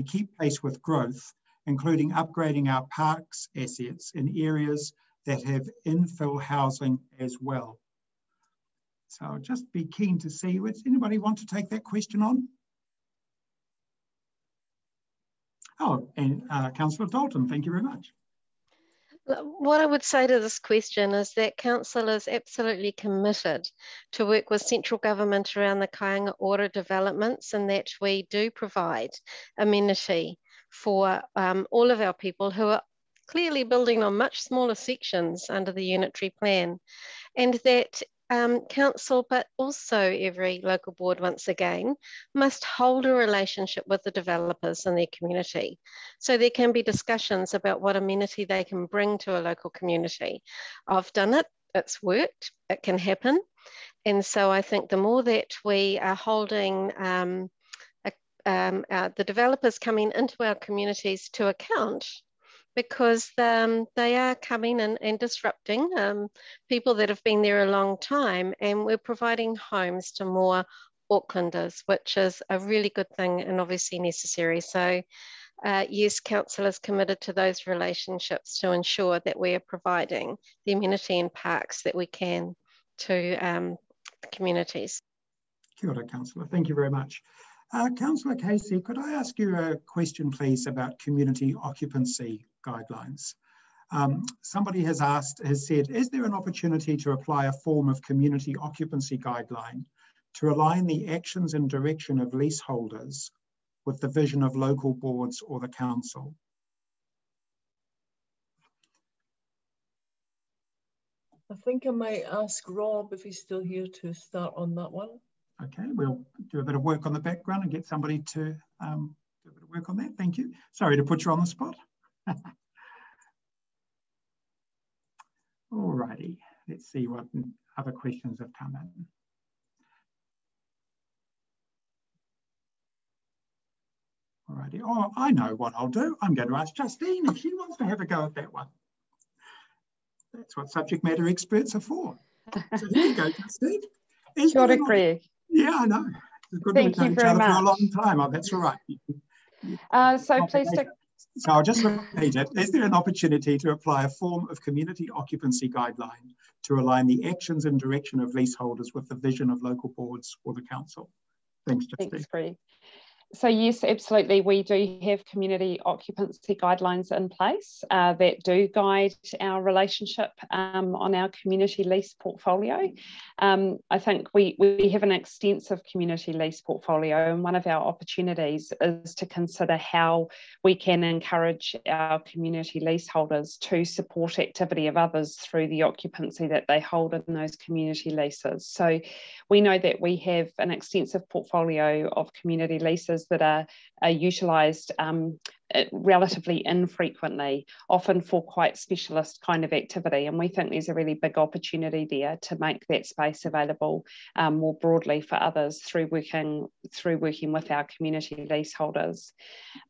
keep pace with growth, including upgrading our parks assets in areas that have infill housing as well? So I'll just be keen to see, would anybody want to take that question on? Oh, and Councillor Dalton, thank you very much. What I would say to this question is that Council is absolutely committed to work with central government around the Kainga Ora developments, and that we do provide amenity for all of our people who are clearly building on much smaller sections under the unitary plan, and that council, but also every local board once again, must hold a relationship with the developers and their community. So there can be discussions about what amenity they can bring to a local community. I've done it, it's worked, it can happen. And so I think the more that we are holding the developers coming into our communities to account, because they are coming in and disrupting people that have been there a long time, and we're providing homes to more Aucklanders, which is a really good thing and obviously necessary. So yes, council is committed to those relationships to ensure that we are providing the amenity and parks that we can to the communities. Kia ora, Councillor, thank you very much. Councillor Casey, could I ask you a question please about community occupancy guidelines? Somebody has asked, has said, is there an opportunity to apply a form of community occupancy guideline to align the actions and direction of leaseholders with the vision of local boards or the council? I think I might ask Rob, if he's still here, to start on that one. Okay, we'll do a bit of work on the background and get somebody to do a bit of work on that. Thank you. Sorry to put you on the spot. All righty, let's see what other questions have come in. All righty, oh, I know what I'll do. I'm going to ask Justine if she wants to have a go at that one. That's what subject matter experts are for. So here you go, Justine. Kia ora, Craig. Yeah, I know. Thank you very much. For a long time. Oh, that's all right. So please stick. So I'll just repeat it. Is there an opportunity to apply a form of community occupancy guideline to align the actions and direction of leaseholders with the vision of local boards or the council? Thanks, Justine. Thanks, Craig. So yes, absolutely. We do have community occupancy guidelines in place that do guide our relationship on our community lease portfolio. I think we have an extensive community lease portfolio, and one of our opportunities is to consider how we can encourage our community leaseholders to support activity of others through the occupancy that they hold in those community leases. So we know that we have an extensive portfolio of community leases that are utilised relatively infrequently, often for quite specialist kind of activity, and we think there's a really big opportunity there to make that space available more broadly for others through working with our community leaseholders.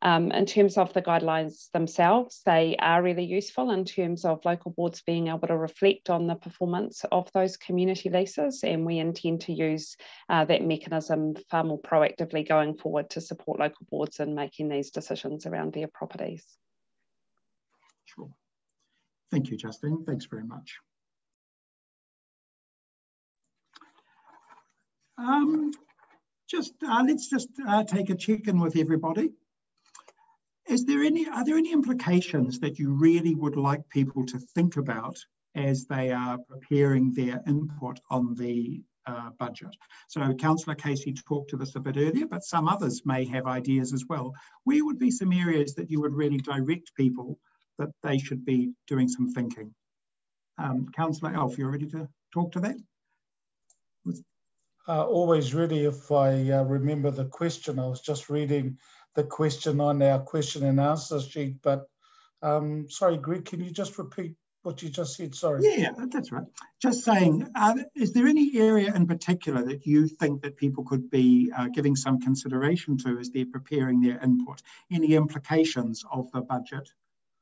In terms of the guidelines themselves, they are really useful in terms of local boards being able to reflect on the performance of those community leases, and we intend to use that mechanism far more proactively going forward to support local boards in making these decisions around their properties. Sure. Thank you, Justine. Thanks very much. Let's just take a check-in with everybody. Are there any implications that you really would like people to think about as they are preparing their input on the budget? So Councillor Casey talked to this a bit earlier, but some others may have ideas as well. Where would be some areas that you would really direct people that they should be doing some thinking? Councillor Alf, you're ready to talk to that? Always ready if I remember the question. I was just reading the question on our question and answer sheet, but sorry, Greg, can you just repeat what you just said, sorry. Yeah, that's right. Just saying, is there any area in particular that you think that people could be giving some consideration to as they're preparing their input? Any implications of the budget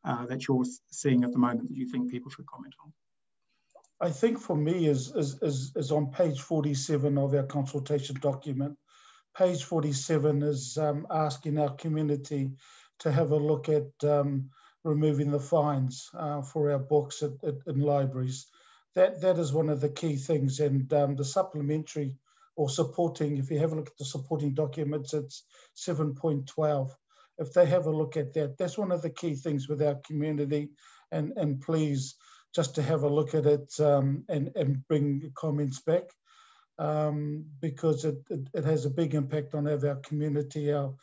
that you're seeing at the moment that you think people should comment on? I think for me is on page 47 of our consultation document. Page 47 is asking our community to have a look at removing the fines for our books in libraries. That is one of the key things, and the supplementary or supporting, if you have a look at the supporting documents, it's 7.12. If they have a look at that, that's one of the key things with our community, and please just to have a look at it and bring comments back, because it has a big impact on our community, our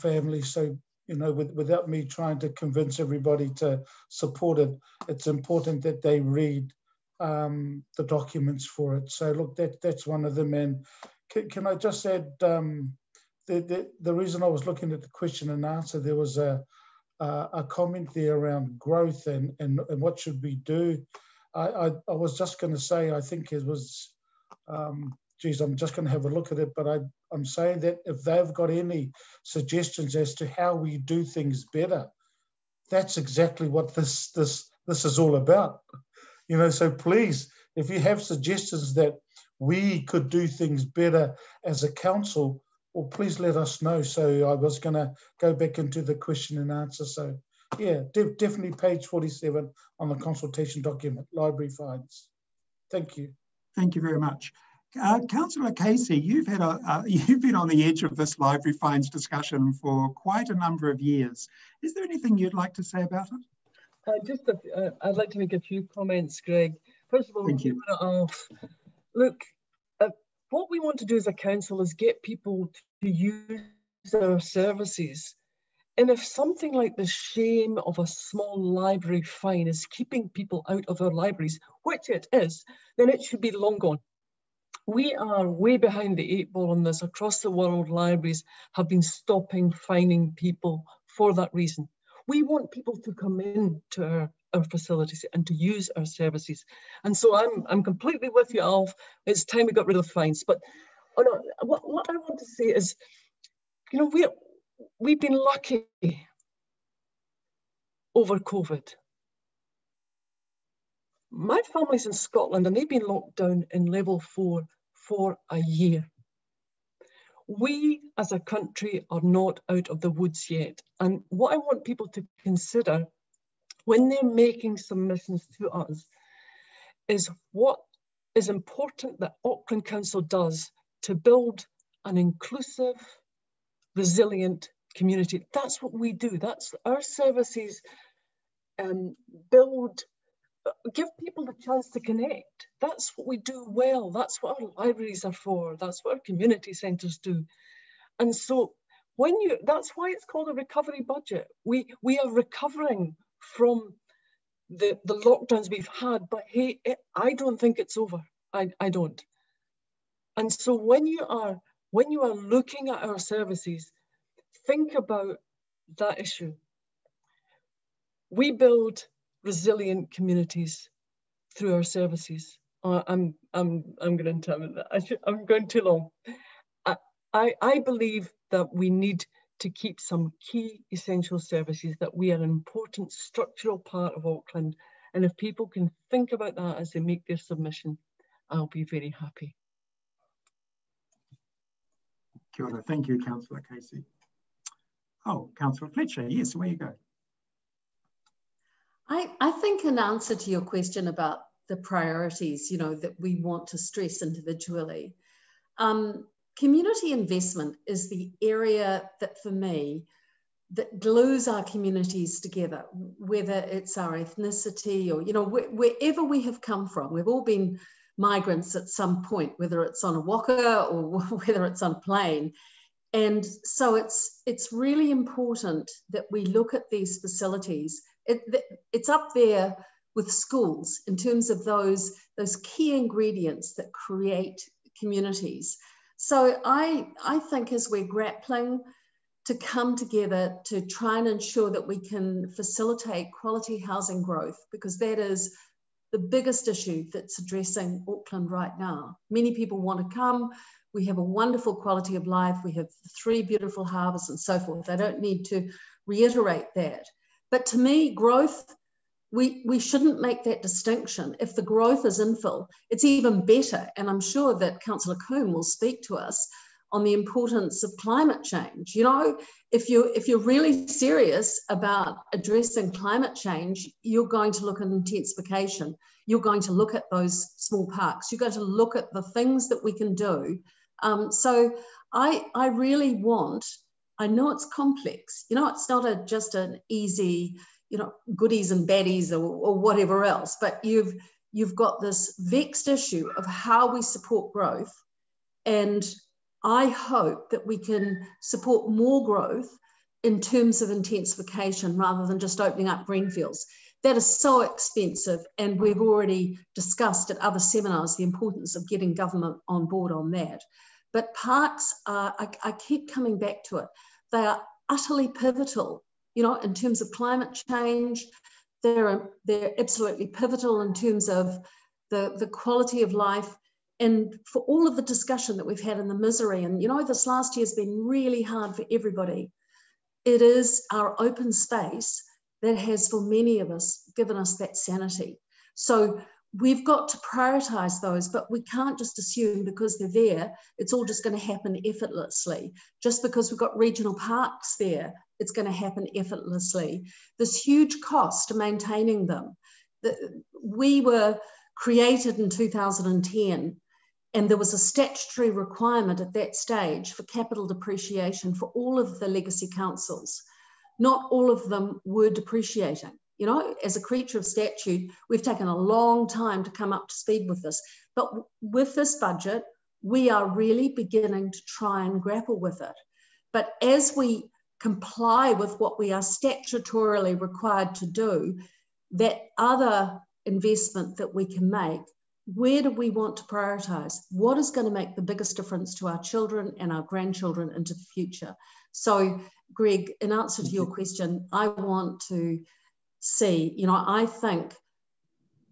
family. So you know, without me trying to convince everybody to support it, it's important that they read the documents for it. So look, that's one of them. And can I just add, the reason I was looking at the question and answer, there was a comment there around growth and what should we do. I was just going to say, I think it was, geez, I'm just going to have a look at it, but I'm saying that if they've got any suggestions as to how we do things better, that's exactly what this is all about. You know, so please, if you have suggestions that we could do things better as a council, well, please let us know. So I was going to go back into the question and answer. So yeah, definitely page 47 on the consultation document, library finds. Thank you. Thank you very much. Councillor Casey, you've been on the edge of this library fines discussion for quite a number of years. Is there anything you'd like to say about it? I'd like to make a few comments, Greg. First of all, thank you. Look, what we want to do as a council is get people to use our services. And if something like the shame of a small library fine is keeping people out of our libraries, which it is, then it should be long gone. We are way behind the 8 ball on this. Across the world, libraries have been stopping fining people for that reason. We want people to come in to our facilities and to use our services. And so I'm completely with you, Alf. It's time we got rid of fines. But oh no, what I want to say is, you know, we've been lucky over COVID. My family's in Scotland and they've been locked down in level 4 for a year. We as a country are not out of the woods yet. And what I want people to consider when they're making submissions to us is what is important that Auckland Council does to build an inclusive, resilient community. That's what we do. That's our services, give people the chance to connect. That's what we do well. That's what our libraries are for. That's what our community centres do. And so that's why it's called a recovery budget. We are recovering from the lockdowns we've had, but hey, I don't think it's over. I don't. And so when you are looking at our services, think about that issue. We build resilient communities through our services. I'm going to interrupt that. I'm going too long. I believe that we need to keep some key essential services, that we are an important structural part of Auckland. And if people can think about that as they make their submission, I'll be very happy. Kia ora. Thank you, Councillor Casey. Oh, Councillor Fletcher, yes, away you go. I think in answer to your question about the priorities, you know, that we want to stress individually, community investment is the area that for me, that glues our communities together, whether it's our ethnicity or, you know, wherever we have come from. We've all been migrants at some point, whether it's on a walker or whether it's on a plane. And so it's really important that we look at these facilities. It's up there with schools in terms of those key ingredients that create communities. So I think as we're grappling to come together to try and ensure that we can facilitate quality housing growth, because that is the biggest issue that's addressing Auckland right now. Many people want to come. We have a wonderful quality of life. We have 3 beautiful harbours and so forth. I don't need to reiterate that. But to me, growth, we shouldn't make that distinction. If the growth is infill, it's even better. And I'm sure that Councillor Coombe will speak to us on the importance of climate change. You know, if you're really serious about addressing climate change, you're going to look at intensification. You're going to look at those small parks. You're going to look at the things that we can do. So I really want, I know it's complex. You know, it's not just an easy, you know, goodies and baddies or whatever else, but you've got this vexed issue of how we support growth. And I hope that we can support more growth in terms of intensification rather than just opening up greenfields. That is so expensive, and we've already discussed at other seminars the importance of getting government on board on that. But parks are, I keep coming back to it, they are utterly pivotal, you know, in terms of climate change. They're absolutely pivotal in terms of the quality of life, and for all of the discussion that we've had in the misery, and you know, this last year has been really hard for everybody. It is our open space that has, for many of us, given us that sanity. So we've got to prioritise those, but we can't just assume because they're there, it's all just going to happen effortlessly. Just because we've got regional parks there, it's going to happen effortlessly. This huge cost to maintaining them. We were created in 2010, and there was a statutory requirement at that stage for capital depreciation for all of the legacy councils. Not all of them were depreciating. You know, as a creature of statute, we've taken a long time to come up to speed with this. But with this budget, we are really beginning to try and grapple with it. But as we comply with what we are statutorily required to do, that other investment that we can make, where do we want to prioritise? What is going to make the biggest difference to our children and our grandchildren into the future? So, Greg, in answer to your question, I want to see, you know, I think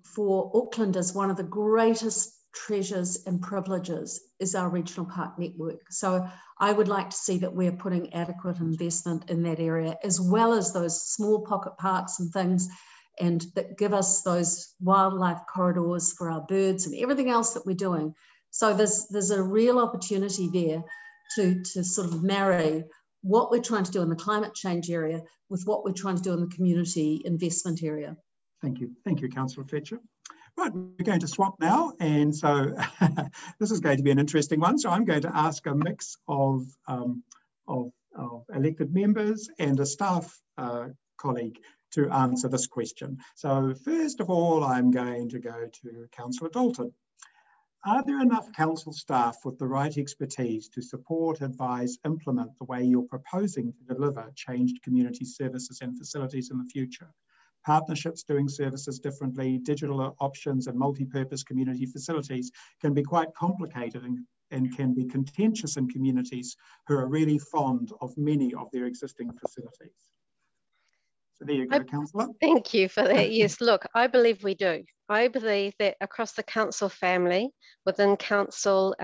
for Aucklanders, one of the greatest treasures and privileges is our regional park network. So I would like to see that we're putting adequate investment in that area, as well as those small pocket parks and things, and that give us those wildlife corridors for our birds and everything else that we're doing. So there's a real opportunity there to sort of marry what we're trying to do in the climate change area with what we're trying to do in the community investment area. Thank you. Thank you, Councillor Fletcher. Right, we're going to swap now, and so this is going to be an interesting one. So I'm going to ask a mix of elected members and a staff colleague to answer this question. So first of all, I'm going to go to Councillor Dalton. Are there enough council staff with the right expertise to support, advise, implement the way you're proposing to deliver changed community services and facilities in the future? Partnerships, doing services differently, digital options and multi-purpose community facilities can be quite complicated and can be contentious in communities who are really fond of many of their existing facilities. So there you go, Councillor. Thank you for that. Yes, look, I believe we do. I believe that across the council family, within council,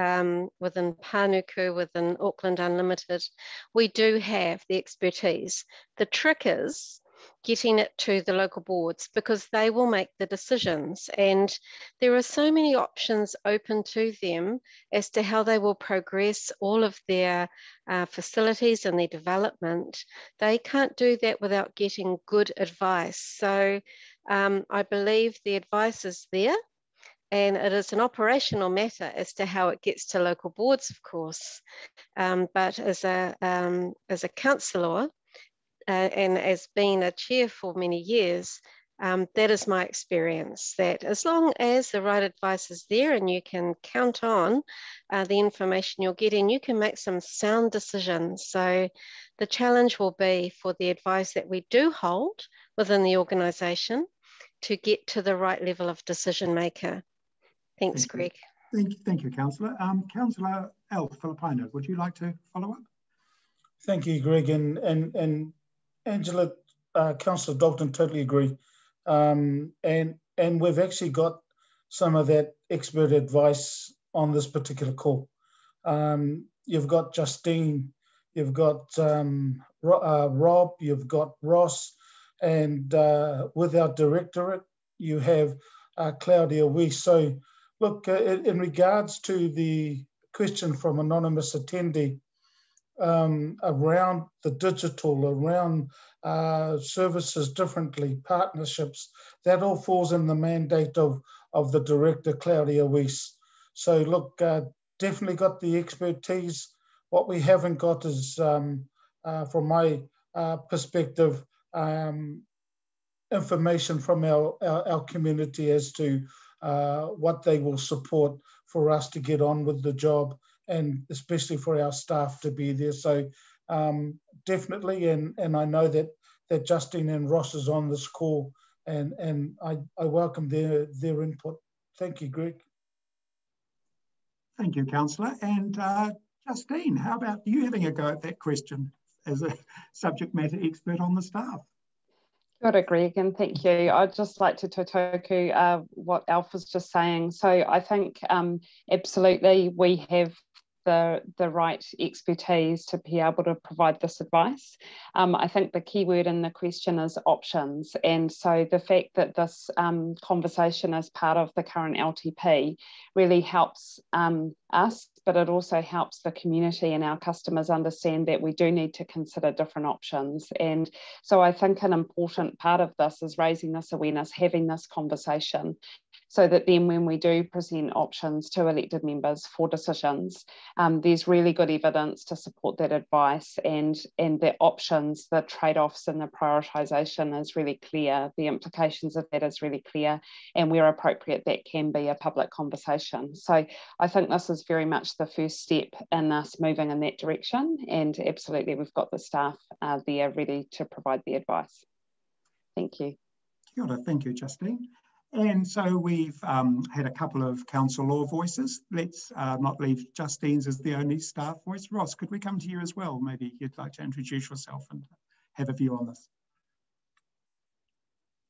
within Pānuku, within Auckland Unlimited, we do have the expertise. The trick is getting it to the local boards, because they will make the decisions, and there are so many options open to them as to how they will progress all of their facilities and their development. They can't do that without getting good advice. So I believe the advice is there, and it is an operational matter as to how it gets to local boards, of course. But as a councillor, and as being a chair for many years, that is my experience, that as long as the right advice is there and you can count on the information you're getting, you can make some sound decisions. So the challenge will be for the advice that we do hold within the organisation to get to the right level of decision maker. Thanks, Greg. Thank you, Councillor. Councillor Alf Filipaina, would you like to follow up? Thank you, Greg, and Angela, Councillor Dalton, totally agree. And we've actually got some of that expert advice on this particular call. You've got Justine, you've got Rob, you've got Ross, and with our directorate, you have Claudia Weiss. So look, in regards to the question from anonymous attendee, around the digital, around services differently, partnerships, that all falls in the mandate of the director, Claudia Weiss. So look, definitely got the expertise. What we haven't got is, from my perspective, information from our community as to what they will support for us to get on with the job, and especially for our staff to be there. So definitely, and I know that Justine and Ross is on this call, and I welcome their input. Thank you, Greg. Thank you, Councillor. And Justine, how about you having a go at that question as a subject matter expert on the staff? Good, Greg, and thank you. I'd just like to totoku what Alf was just saying. So I think absolutely we have the right expertise to be able to provide this advice. I think the key word in the question is options, and so the fact that this conversation is part of the current LTP really helps us, but it also helps the community and our customers understand that we do need to consider different options. And so I think an important part of this is raising this awareness, having this conversation, so that then when we do present options to elected members for decisions, there's really good evidence to support that advice, and the options, the trade-offs and the prioritisation is really clear, the implications of that is really clear, and where appropriate that can be a public conversation. So I think this is very much the first step in us moving in that direction, and absolutely we've got the staff there ready to provide the advice. Thank you. Kia ora. Thank you, Justine. And so we've had a couple of council law voices. Let's not leave Justine's as the only staff voice. Ross, could we come to you as well? Maybe you'd like to introduce yourself and have a view on this.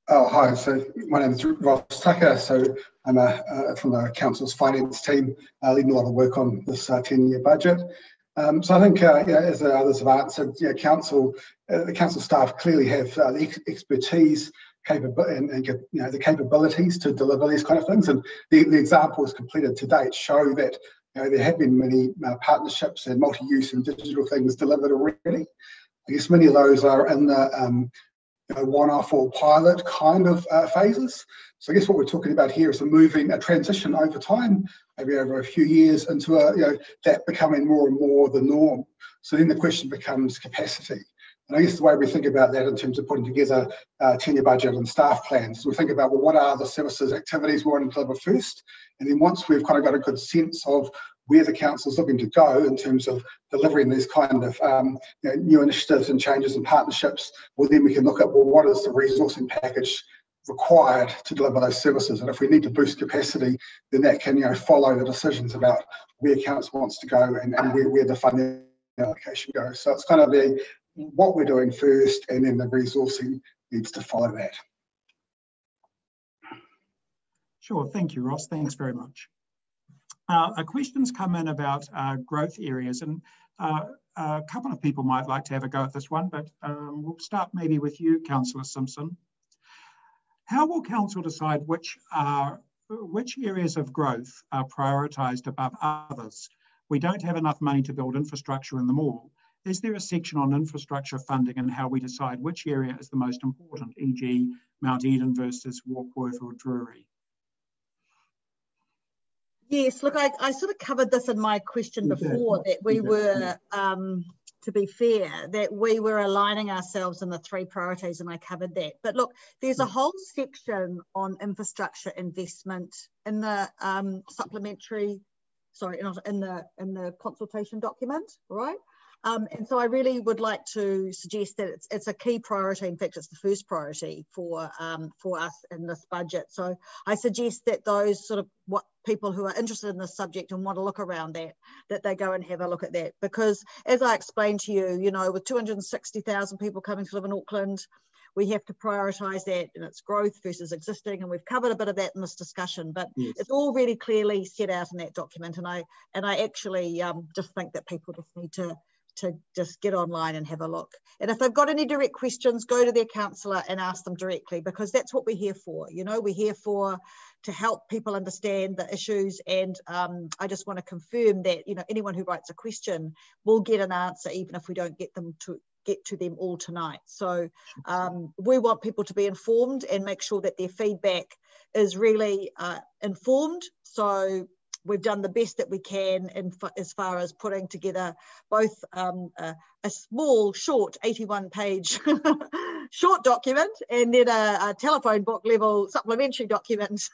Oh, hi. So my name is Ross Tucker. So I'm from the council's finance team, leading a lot of work on this 10-year budget. So I think, you know, as others have answered, you know, the council staff clearly have the expertise and you know, the capabilities to deliver these kind of things, and the examples completed to date show that, you know, there have been many partnerships and multi-use and digital things delivered already. I guess many of those are in the you know, one-off or pilot kind of phases. So I guess what we're talking about here is a transition over time, maybe over a few years, into a, you know, that becoming more and more the norm. So then the question becomes capacity. And I guess the way we think about that in terms of putting together a 10-year budget and staff plans, we think about, well, what are the services, activities we want to deliver first? And then once we've kind of got a good sense of where the council's looking to go in terms of delivering these kind of you know, new initiatives and changes and partnerships, well, then we can look at, well, what is the resourcing package required to deliver those services? And if we need to boost capacity, then that can, you know, follow the decisions about where council wants to go and where the funding allocation goes. So it's kind of what we're doing first, and then the resourcing needs to follow that. Sure, thank you, Ross. Thanks very much. A question's come in about growth areas, and a couple of people might like to have a go at this one, but we'll start maybe with you, Councillor Simpson. How will council decide which areas of growth are prioritised above others? We don't have enough money to build infrastructure in them all. Is there a section on infrastructure funding and how we decide which area is the most important, e.g. Mount Eden versus Warkworth or Drury? Yes, look, I sort of covered this in my question before, that we were, to be fair, that we were aligning ourselves in the three priorities, and I covered that. But look, there's a whole section on infrastructure investment in the in the consultation document, right? And so I really would like to suggest that it's a key priority. In fact, it's the first priority for us in this budget. So I suggest that those sort of people who are interested in this subject and want to look around that they go and have a look at that. Because as I explained to you, you know, with 260,000 people coming to live in Auckland, we have to prioritise that, and it's growth versus existing, and we've covered a bit of that in this discussion, but yes, it's all really clearly set out in that document, and I actually just think that people just need to just get online and have a look. And if they've got any direct questions, go to their counsellor and ask them directly, because that's what we're here for. You know, we're here to help people understand the issues, and I just want to confirm that, you know, anyone who writes a question will get an answer, even if we don't get to them all tonight. So we want people to be informed and make sure that their feedback is really informed. So we've done the best that we can as far as putting together both a small, short 81-page short document and then a telephone book level supplementary document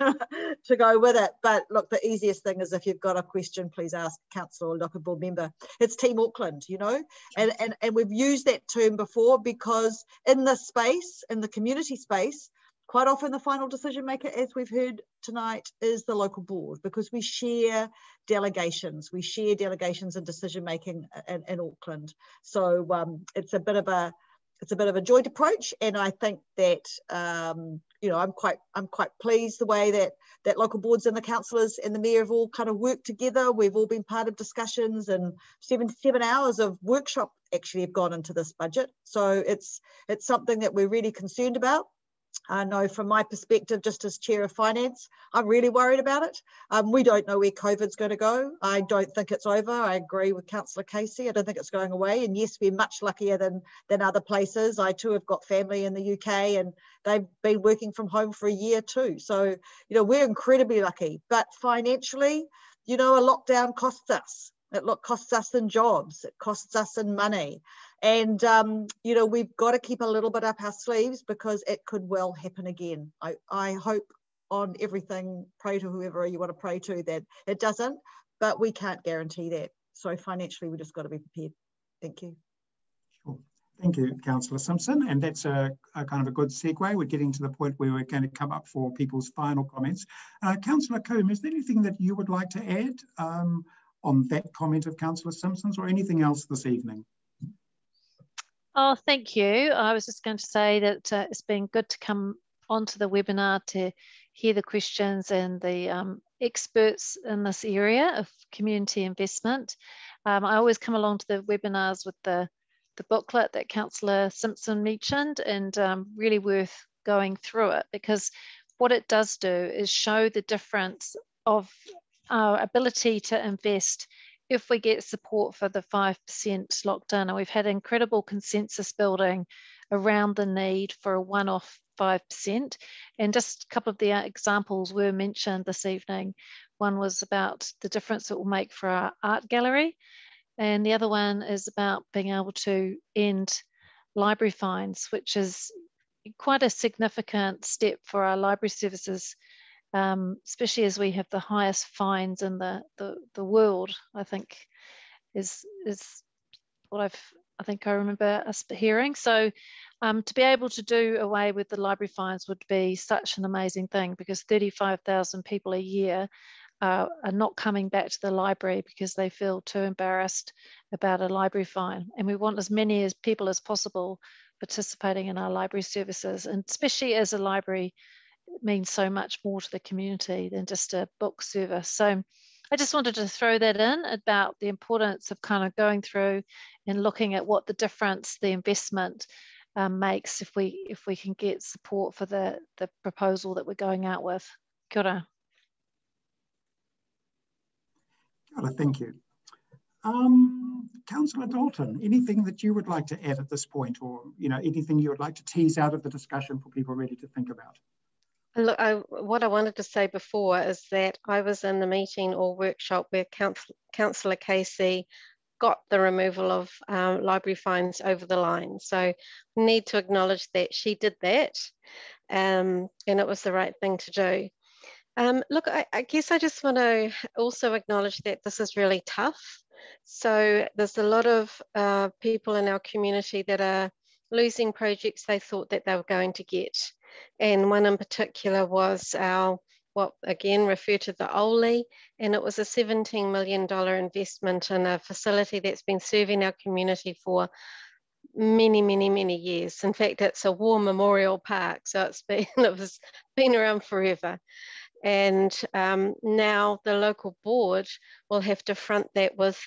to go with it. But look, the easiest thing is if you've got a question, please ask council or local board member. It's Team Auckland, you know, and we've used that term before because in this space, in the community space, quite often the final decision maker, as we've heard tonight, is the local board, because we share delegations. We share delegations and decision making in Auckland. So it's a bit of a joint approach, and I think that you know, I'm quite pleased the way that local boards and the councillors and the mayor have all kind of worked together. We've all been part of discussions, and 7 hours of workshop actually have gone into this budget. So it's something that we're really concerned about. I know from my perspective, just as Chair of Finance, I'm really worried about it. We don't know where COVID's going to go. I don't think it's over. I agree with Councillor Casey. I don't think it's going away. And yes, we're much luckier than other places. I too have got family in the UK, and they've been working from home for a year too. So, you know, we're incredibly lucky. But financially, you know, a lockdown costs us. It costs us in jobs. It costs us in money. And, you know, we've got to keep a little bit up our sleeves because it could well happen again. I hope on everything, pray to whoever you want to pray to, that it doesn't, but we can't guarantee that. So financially, we've just got to be prepared. Thank you. Sure. Thank you, Councillor Simpson. And that's a kind of a good segue. We're getting to the point where we're going to come up for people's final comments. Councillor Coombe, is there anything that you would like to add on that comment of Councillor Simpson's, or anything else this evening? Oh, thank you. I was just going to say that it's been good to come onto the webinar to hear the questions and the experts in this area of community investment. I always come along to the webinars with the booklet that Councillor Simpson mentioned, and really worth going through it, because what it does do is show the difference of our ability to invest if we get support for the 5% locked-in. And we've had incredible consensus building around the need for a one-off 5%. And just a couple of the examples were mentioned this evening. One was about the difference it will make for our art gallery. And the other one is about being able to end library fines, which is quite a significant step for our library services, especially as we have the highest fines in the world, I think, is what I remember us hearing. So to be able to do away with the library fines would be such an amazing thing, because 35,000 people a year are not coming back to the library because they feel too embarrassed about a library fine. And we want as many as people as possible participating in our library services, and especially as a library means so much more to the community than just a book service. So I just wanted to throw that in about the importance of kind of going through and looking at what the difference the investment makes if we can get support for the proposal that we're going out with. Kia ora. Kia ora, thank you. Councillor Dalton, anything that you would like to add at this point, or, you know, anything you would like to tease out of the discussion for people ready to think about? Look, what I wanted to say before is that I was in the meeting or workshop where Councillor Casey got the removal of library fines over the line. So we need to acknowledge that she did that, and it was the right thing to do. Look, I guess I just want to also acknowledge that this is really tough. So there's a lot of people in our community that are losing projects they thought that they were going to get. And one in particular was our, what again referred to the OLI, and it was a $17 million investment in a facility that's been serving our community for many, many, many years. In fact, it's a war memorial park, so it was around forever. And now the local board will have to front that with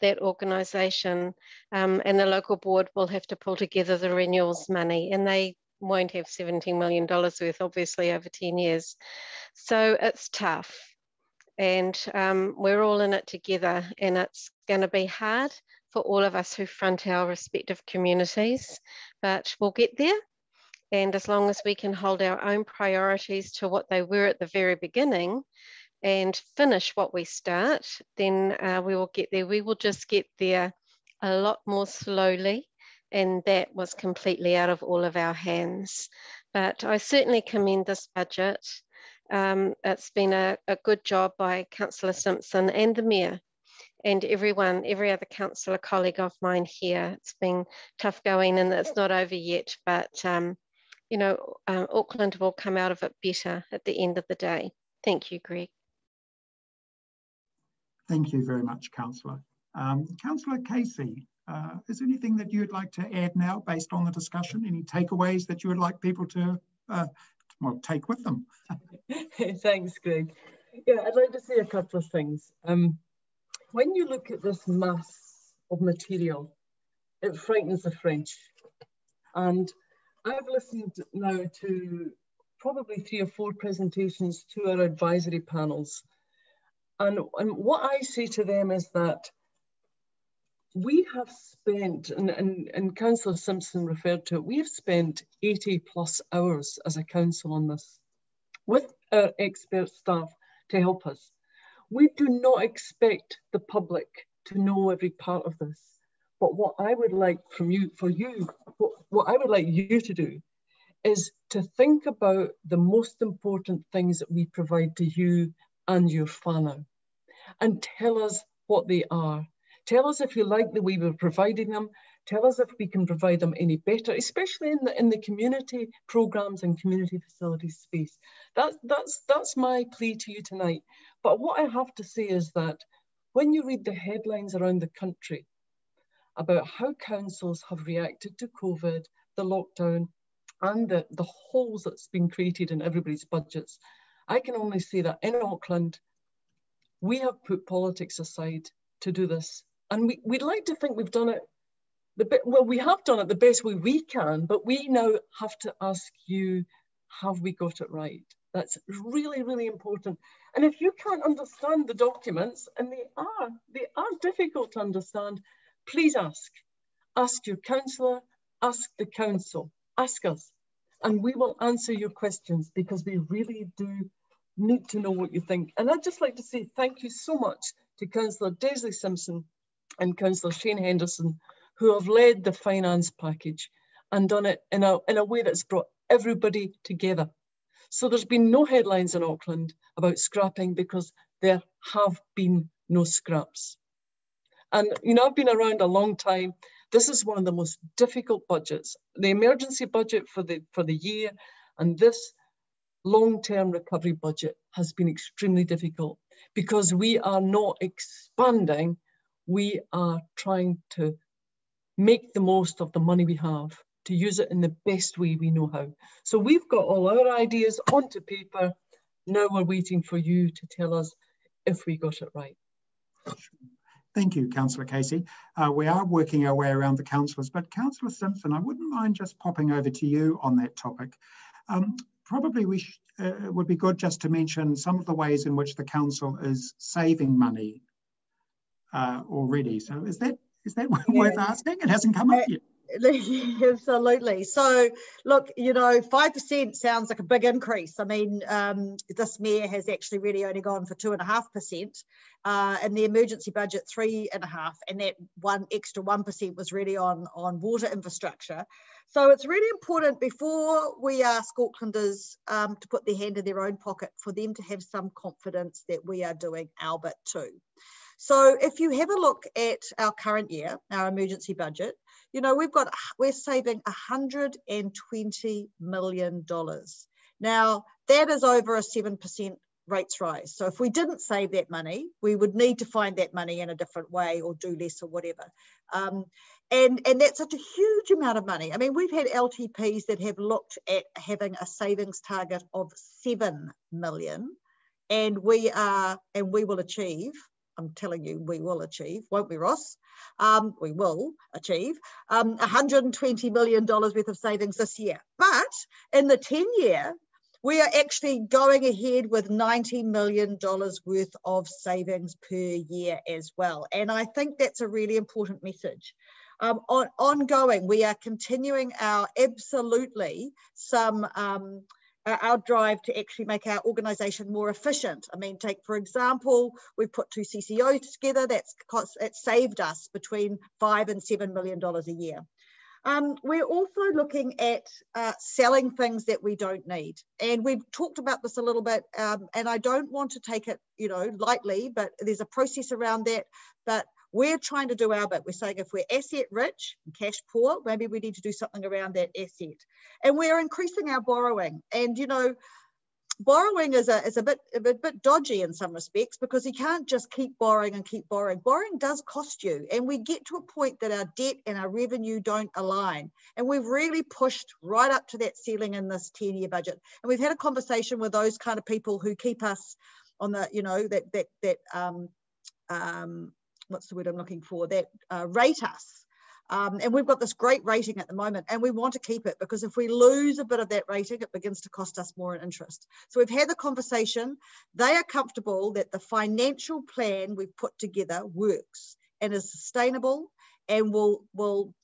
that organisation, and the local board will have to pull together the renewals money, and they won't have $17 million worth, obviously, over 10 years. So it's tough, and we're all in it together, and it's going to be hard for all of us who front our respective communities, but we'll get there. And as long as we can hold our own priorities to what they were at the very beginning and finish what we start, then we will get there. We will just get there a lot more slowly and that was completely out of all of our hands. But I certainly commend this budget. It's been a good job by Councillor Simpson and the Mayor and everyone, every other councillor colleague of mine here. It's been tough going and it's not over yet, but you know, Auckland will come out of it better at the end of the day. Thank you, Greg. Thank you very much, Councillor. Councillor Casey, is there anything that you'd like to add now based on the discussion? Any takeaways that you would like people to well, take with them? Thanks, Greg. Yeah, I'd like to say a couple of things. When you look at this mass of material, it frightens the French. And I've listened now to probably 3 or 4 presentations to our advisory panels. And what I say to them is that we have spent, and Councillor Simpson referred to it, we have spent 80 plus hours as a council on this with our expert staff to help us. We do not expect the public to know every part of this, but what I would like from you, what I would like you to do is to think about the most important things that we provide to you and your whānau, and tell us what they are. Tell us if you like the way we're providing them. Tell us if we can provide them any better, especially in the community programs and community facilities space. That's my plea to you tonight. But what I have to say is that when you read the headlines around the country about how councils have reacted to COVID, the lockdown, and the holes that's been created in everybody's budgets, I can only say that in Auckland, we have put politics aside to do this. And we'd like to think we've done it, we have done it the best way we can, but we now have to ask you, have we got it right? That's really, really important. And if you can't understand the documents, and they are difficult to understand, please ask. Ask your councillor, ask the council, ask us, and we will answer your questions, because we really do need to know what you think. And I'd just like to say thank you so much to Councillor Desley Simpson and Councillor Shane Henderson, who have led the finance package and done it in a way that's brought everybody together. So there's been no headlines in Auckland about scrapping, because there have been no scraps. And you know, I've been around a long time. This is one of the most difficult budgets, the emergency budget for the year, and this long-term recovery budget has been extremely difficult, because we are not expanding, we are trying to make the most of the money we have, to use it in the best way we know how. So we've got all our ideas onto paper, now we're waiting for you to tell us if we got it right. Thank you, Councillor Casey. We are working our way around the councillors, but Councillor Simpson, I wouldn't mind just popping over to you on that topic. Probably it would be good just to mention some of the ways in which the council is saving money already. So is that worth asking? It hasn't come up yet. Absolutely. So look, you know, 5% sounds like a big increase. I mean, this mayor has actually really only gone for 2.5%, in the emergency budget 3.5%, and that one extra 1% was really on water infrastructure. So it's really important, before we ask Aucklanders to put their hand in their own pocket, for them to have some confidence that we are doing our bit too. So if you have a look at our current year, our emergency budget, you know, we're saving $120 million. Now, that is over a 7% rates rise. So if we didn't save that money, we would need to find that money in a different way or do less or whatever. And that's such a huge amount of money. I mean, we've had LTPs that have looked at having a savings target of 7 million, and we will achieve, I'm telling you, we will achieve, won't we, Ross? We will achieve $120 million worth of savings this year. But in the 10-year, we are actually going ahead with $90 million worth of savings per year as well. And I think that's a really important message. Ongoing, we are continuing our our drive to actually make our organisation more efficient. I mean, take for example, we've put 2 CCOs together. That's saved us between $5 and $7 million a year. We're also looking at selling things that we don't need. And we've talked about this a little bit, and I don't want to take it, you know, lightly, but there's a process around that. But we're trying to do our bit. We're saying if we're asset rich and cash poor, maybe we need to do something around that asset. And we're increasing our borrowing. And, you know, borrowing is a bit dodgy in some respects, because you can't just keep borrowing and keep borrowing. Borrowing does cost you, and we get to a point that our debt and our revenue don't align. And we've really pushed right up to that ceiling in this 10-year budget. And we've had a conversation with those kind of people who keep us on the, you know, rate us. And we've got this great rating at the moment, and we want to keep it, because if we lose a bit of that rating, it begins to cost us more in interest. So we've had the conversation. They are comfortable that the financial plan we've put together works and is sustainable and will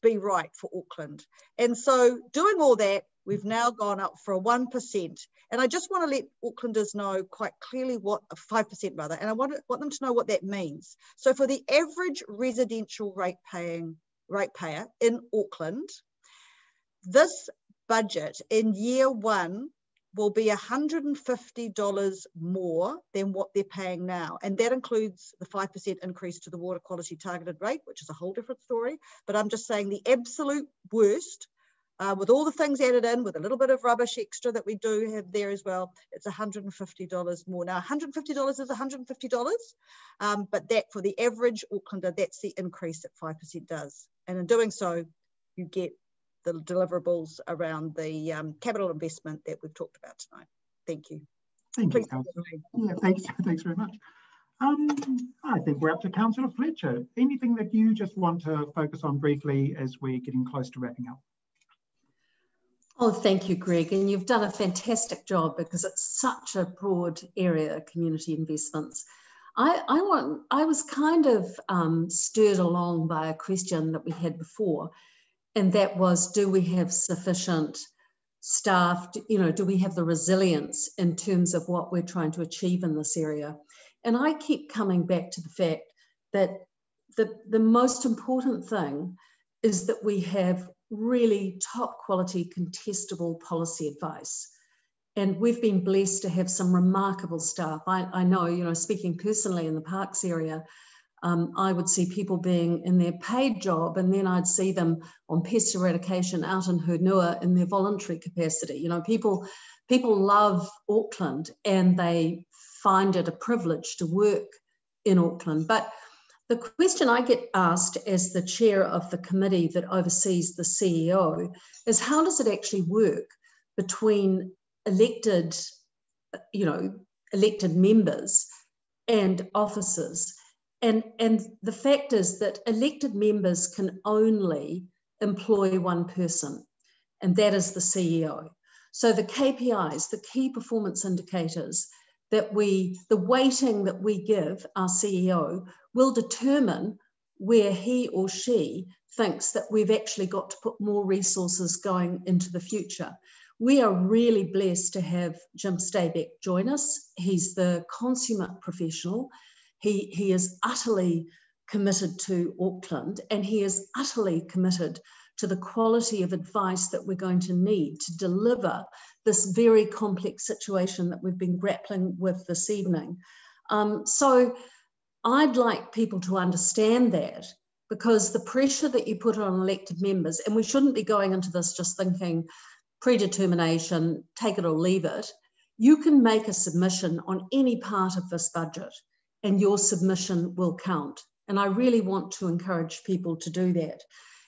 be right for Auckland. And so doing all that, we've now gone up for a 1%. And I just want to let Aucklanders know quite clearly what, 5% rather, and I want them to know what that means. So for the average residential ratepayer in Auckland, this budget in year one will be $150 more than what they're paying now. And that includes the 5% increase to the water quality targeted rate, which is a whole different story. But I'm just saying the absolute worst, with all the things added in, with a little bit of rubbish extra that we do have there as well, it's $150 more. Now, $150 is $150, but that for the average Aucklander, that's the increase that 5% does. And in doing so, you get the deliverables around the capital investment that we've talked about tonight. Thank you. Thank you, Councillor. Yeah, thanks very much. I think we're up to Councillor Fletcher. Anything that you just want to focus on briefly as we're getting close to wrapping up? Oh, thank you, Greg. And you've done a fantastic job, because it's such a broad area, community investments. I was kind of stirred along by a question that we had before, and that was, do we have sufficient staff? You know, do we have the resilience in terms of what we're trying to achieve in this area? And I keep coming back to the fact that the most important thing is that we have really top quality contestable policy advice. And we've been blessed to have some remarkable staff. I know, you know, speaking personally in the parks area, I would see people being in their paid job, and then I'd see them on pest eradication out in Hurnua in their voluntary capacity. You know, people love Auckland and they find it a privilege to work in Auckland. But the question I get asked as the chair of the committee that oversees the CEO is, how does it actually work between elected members and officers? And the fact is that elected members can only employ one person, and that is the CEO. So the KPIs, the key performance indicators, the weighting that we give our CEO will determine where he or she thinks that we've actually got to put more resources going into the future. We are really blessed to have Jim Stabeck join us. He's the consummate professional. He is utterly committed to Auckland, and he is utterly committed to the quality of advice that we're going to need to deliver this very complex situation that we've been grappling with this evening. So I'd like people to understand that, because the pressure that you put on elected members, and we shouldn't be going into this just thinking predetermination, take it or leave it. You can make a submission on any part of this budget and your submission will count. And I really want to encourage people to do that.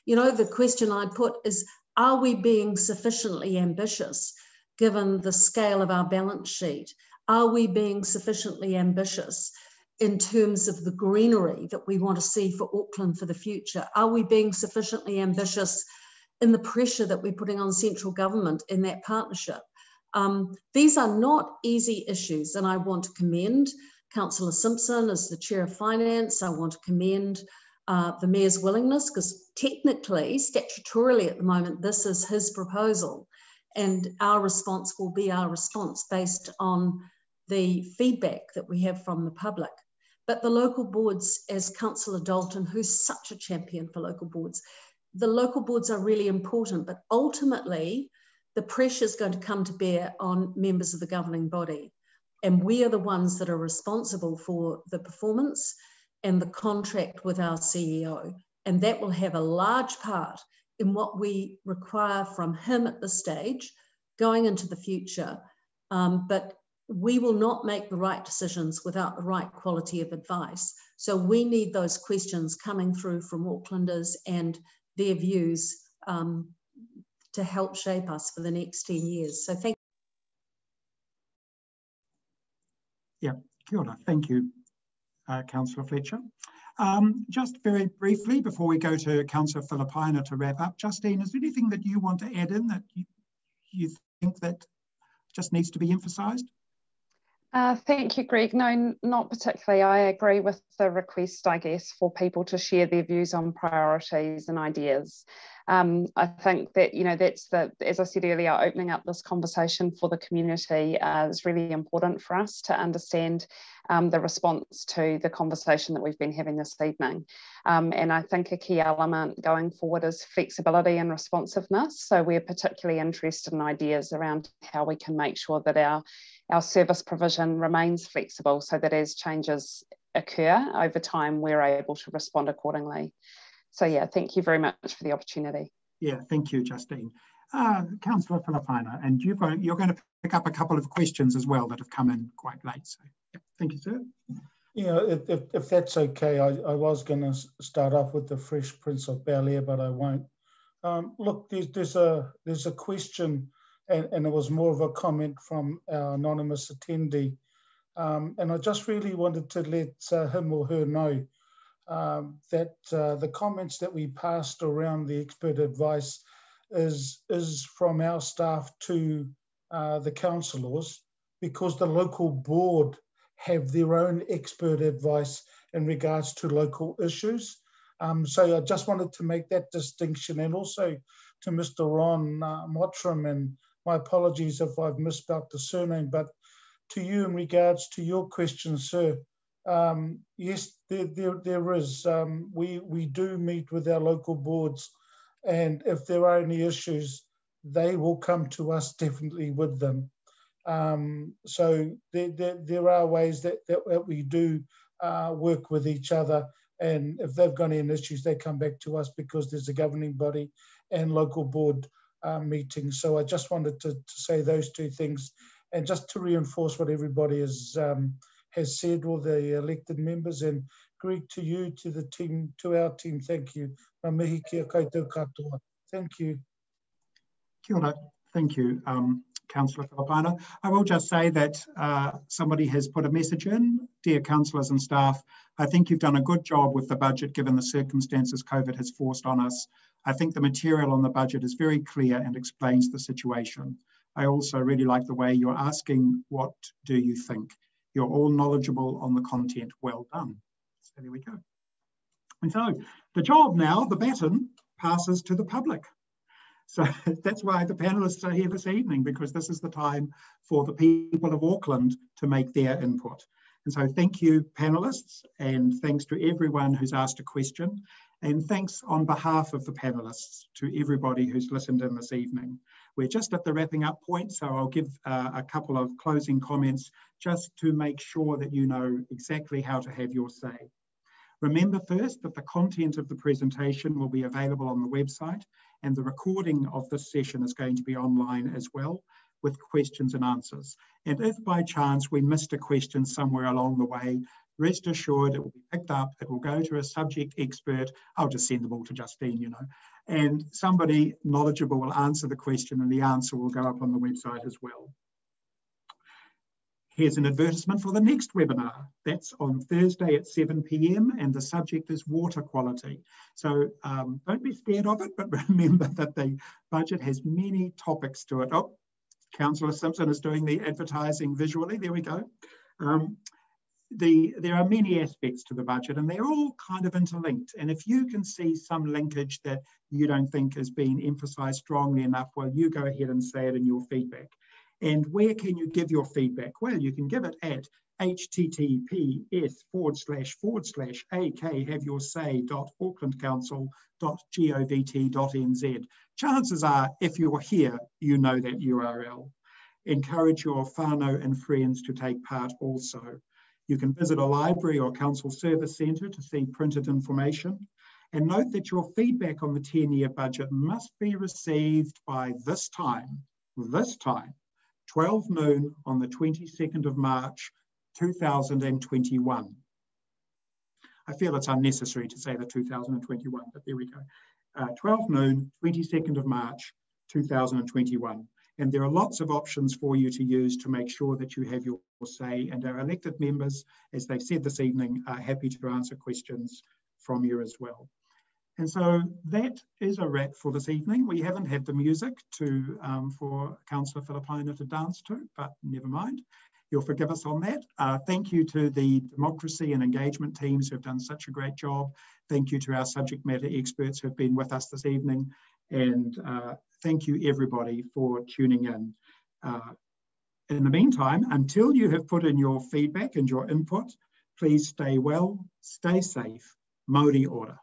You know, the question I'd put is, are we being sufficiently ambitious given the scale of our balance sheet? Are we being sufficiently ambitious in terms of the greenery that we want to see for Auckland for the future? Are we being sufficiently ambitious in the pressure that we're putting on central government in that partnership? These are not easy issues, and I want to commend Councillor Simpson as the Chair of Finance. I want to commend the Mayor's willingness, because technically, statutorily at the moment, this is his proposal, and our response will be our response based on the feedback that we have from the public. But the local boards, as Councillor Dalton, who's such a champion for local boards, the local boards are really important, but ultimately the pressure is going to come to bear on members of the governing body. And we are the ones that are responsible for the performance and the contract with our CEO. And that will have a large part in what we require from him at this stage going into the future. But we will not make the right decisions without the right quality of advice. So we need those questions coming through from Aucklanders and their views to help shape us for the next 10 years. So thank you. Yeah, kia ora. Thank you, Councillor Fletcher. Just very briefly, before we go to Councillor Filipaina to wrap up, Justine, is there anything that you want to add in that you think that just needs to be emphasised? Thank you, Greg. No, not particularly. I agree with the request, I guess, for people to share their views on priorities and ideas. I think that, you know, that's the, as I said earlier, opening up this conversation for the community is really important for us to understand the response to the conversation that we've been having this evening. And I think a key element going forward is flexibility and responsiveness. So we're particularly interested in ideas around how we can make sure that our service provision remains flexible so that as changes occur over time, we're able to respond accordingly. So yeah, thank you very much for the opportunity. Yeah, thank you, Justine. Councillor Filipaina, and you're going to pick up a couple of questions as well that have come in quite late. So yeah, thank you, sir. Yeah, if that's okay, I was going to start off with the Fresh Prince of Bel-Air, but I won't. Look, there's a question, and it was more of a comment from our anonymous attendee. And I just really wanted to let him or her know that the comments that we passed around the expert advice is from our staff to the councillors, because the local board have their own expert advice in regards to local issues. So I just wanted to make that distinction, and also to Mr. Ron Mottram, and my apologies if I've misspelled the surname, but to you in regards to your question, sir, yes, there is. We do meet with our local boards, and if there are any issues, they will come to us definitely with them. So there are ways that we do work with each other, and if they've got any issues, they come back to us because there's a governing body and local board meetings. So I just wanted to say those two things, and just to reinforce what everybody has said, all the elected members, and Greg, to you, to the team, to our team, thank you. Ngā mihi kia koutou katoa. Thank you. Kia ora. Thank you, Councillor Filipaina. I will just say that somebody has put a message in. Dear councillors and staff, I think you've done a good job with the budget given the circumstances COVID has forced on us. I think the material on the budget is very clear and explains the situation. I also really like the way you're asking, what do you think? You're all knowledgeable on the content, well done. So there we go. And so the job now, the baton, passes to the public. So that's why the panellists are here this evening, because this is the time for the people of Auckland to make their input. And so thank you, panellists, and thanks to everyone who's asked a question. And thanks on behalf of the panellists to everybody who's listened in this evening. We're just at the wrapping up point, so I'll give a couple of closing comments just to make sure that you know exactly how to have your say. Remember first that the content of the presentation will be available on the website, and the recording of this session is going to be online as well, with questions and answers. And if by chance we missed a question somewhere along the way, rest assured it will be picked up, it will go to a subject expert. I'll just send them all to Justine, you know, and somebody knowledgeable will answer the question, and the answer will go up on the website as well. Here's an advertisement for the next webinar. That's on Thursday at 7 p.m. and the subject is water quality. So don't be scared of it, but remember that the budget has many topics to it. Oh, Councillor Simpson is doing the advertising visually. There we go. There are many aspects to the budget, and they're all kind of interlinked. And if you can see some linkage that you don't think is being emphasised strongly enough, well, you go ahead and say it in your feedback. And where can you give your feedback? Well, you can give it at https://akhAveYourSay.aucklandcouncil.govt.nz. Chances are, if you're here, you know that URL. Encourage your whānau and friends to take part also. You can visit a library or council service centre to see printed information. And note that your feedback on the 10-year budget must be received by this time, 12 noon on the 22nd of March, 2021. I feel it's unnecessary to say the 2021, but there we go. 12 noon, 22nd of March, 2021. And there are lots of options for you to use to make sure that you have your say, and our elected members, as they've said this evening, are happy to answer questions from you as well. And so that is a wrap for this evening. We haven't had the music to for Councillor Filipaina to dance to, but never mind. You'll forgive us on that. Thank you to the democracy and engagement teams who have done such a great job. Thank you to our subject matter experts who have been with us this evening. And thank you everybody for tuning in. In the meantime, until you have put in your feedback and your input, please stay well, stay safe. Mauri ora.